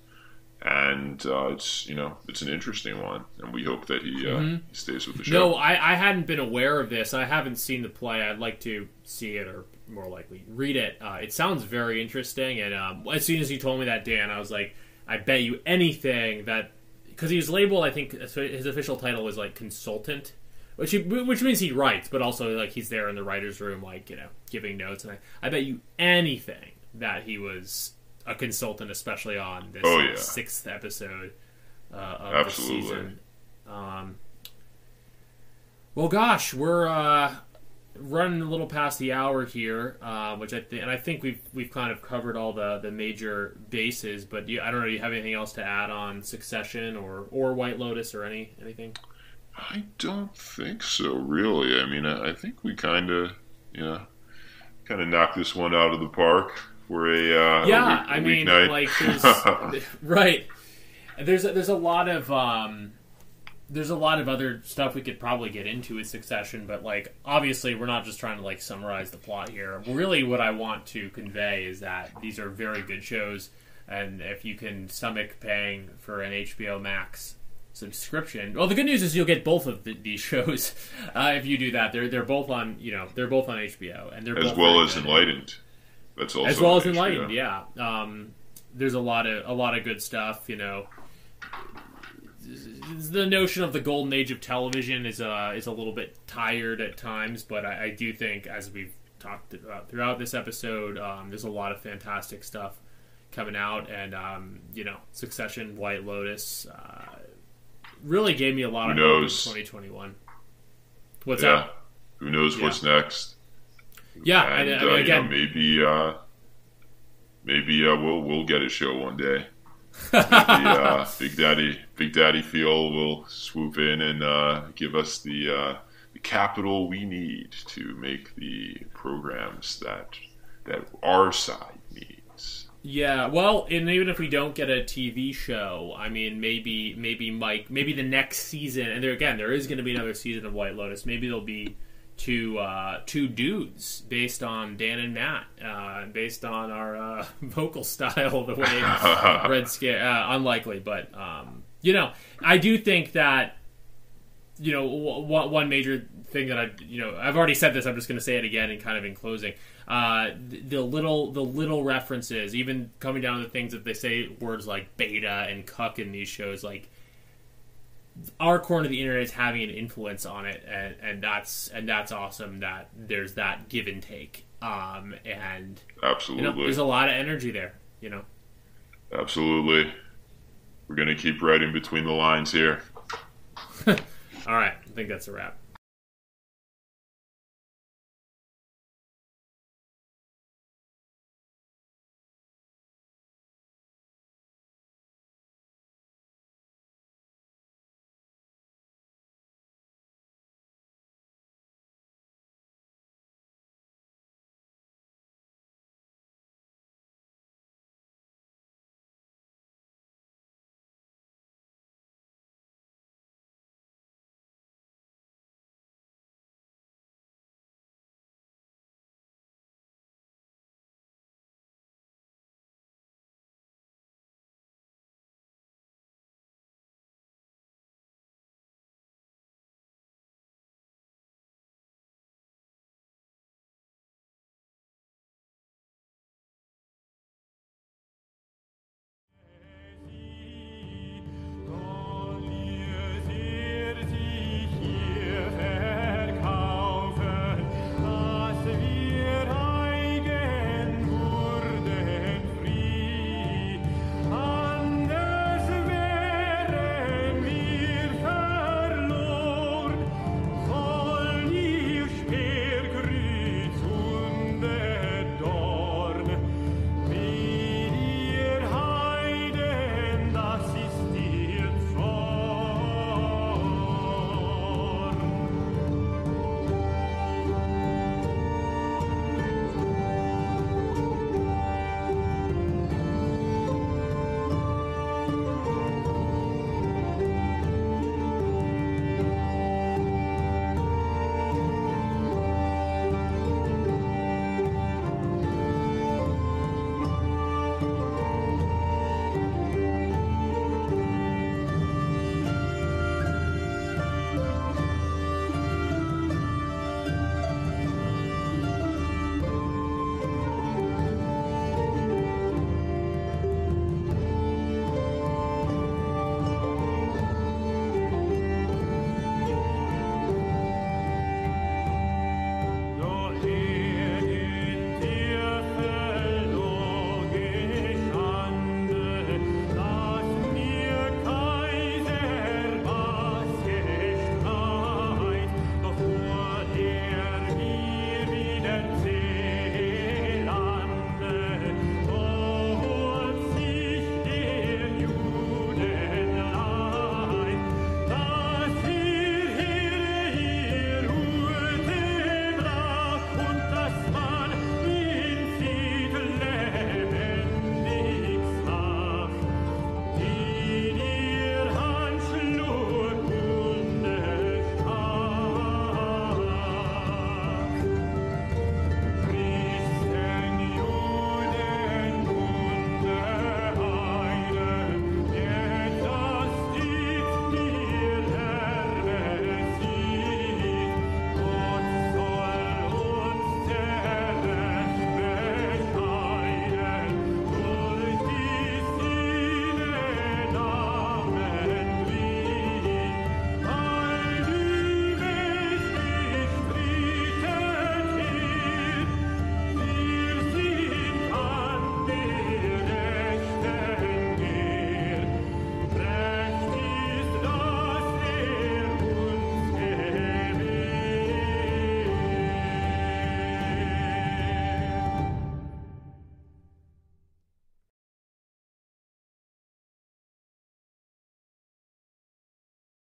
And uh, it's, you know, it's an interesting one, and we hope that he, uh, mm-hmm. he stays with the show. No, I, I hadn't been aware of this. I haven't seen the play. I'd like to see it, or more likely read it. Uh, it sounds very interesting, and um, as soon as you told me that, Dan, I was like, I bet you anything that... Because he was labeled, I think, his official title was, like, consultant, which he, which means he writes, but also, like, he's there in the writer's room, like, you know, giving notes. And I, I bet you anything that he was... a consultant, especially on this oh, yeah. sixth episode uh, of Absolutely. the season. Um, well, gosh, we're uh, running a little past the hour here, uh, which I think, and I think we've we've kind of covered all the the major bases. But do you, I don't know, do you have anything else to add on Succession or or White Lotus or any anything? I don't think so, really. I mean, I, I think we kind of you know kind of knocked this one out of the park. For a, uh, yeah, a week, a I mean, like, there's, right. There's a, there's a lot of um, there's a lot of other stuff we could probably get into with Succession, but like obviously we're not just trying to like summarize the plot here. Really, what I want to convey is that these are very good shows, and if you can stomach paying for an H B O Max subscription, well, the good news is you'll get both of the, these shows uh, if you do that. They're they're both on you know they're both on H B O, and they're as both well as Enlightened. That's also as well as Enlightened, yeah. yeah. Um, there's a lot of a lot of good stuff, you know. The notion of the golden age of television is uh, is a little bit tired at times, but I, I do think, as we've talked about throughout this episode, um, there's a lot of fantastic stuff coming out, and um, you know, Succession, White Lotus, uh, really gave me a lot of hope in twenty twenty-one. What's yeah. that? Who knows yeah. what's next? Yeah, and, and I mean, uh, again, you know, maybe uh, maybe uh, we'll we'll get a show one day. Maybe, uh, Big Daddy Big Daddy Fiol will swoop in and uh, give us the uh, the capital we need to make the programs that that our side needs. Yeah, well, and even if we don't get a T V show, I mean, maybe maybe Mike, maybe the next season, and there again, there is going to be another season of White Lotus. Maybe there'll be two uh, two dudes based on Dan and Matt, uh, based on our uh, vocal style, the way Red Scare. Uh, unlikely, but um, you know, I do think that. You know, one major thing that I, you know, I've already said this. I'm just going to say it again, and kind of in closing, uh, the little, the little references, even coming down to the things that they say, words like beta and cuck in these shows, like our corner of the internet is having an influence on it, and, and that's and that's awesome that there's that give and take, um, and absolutely, you know, there's a lot of energy there, you know. Absolutely, we're going to keep right in between the lines here. All right, I think that's a wrap.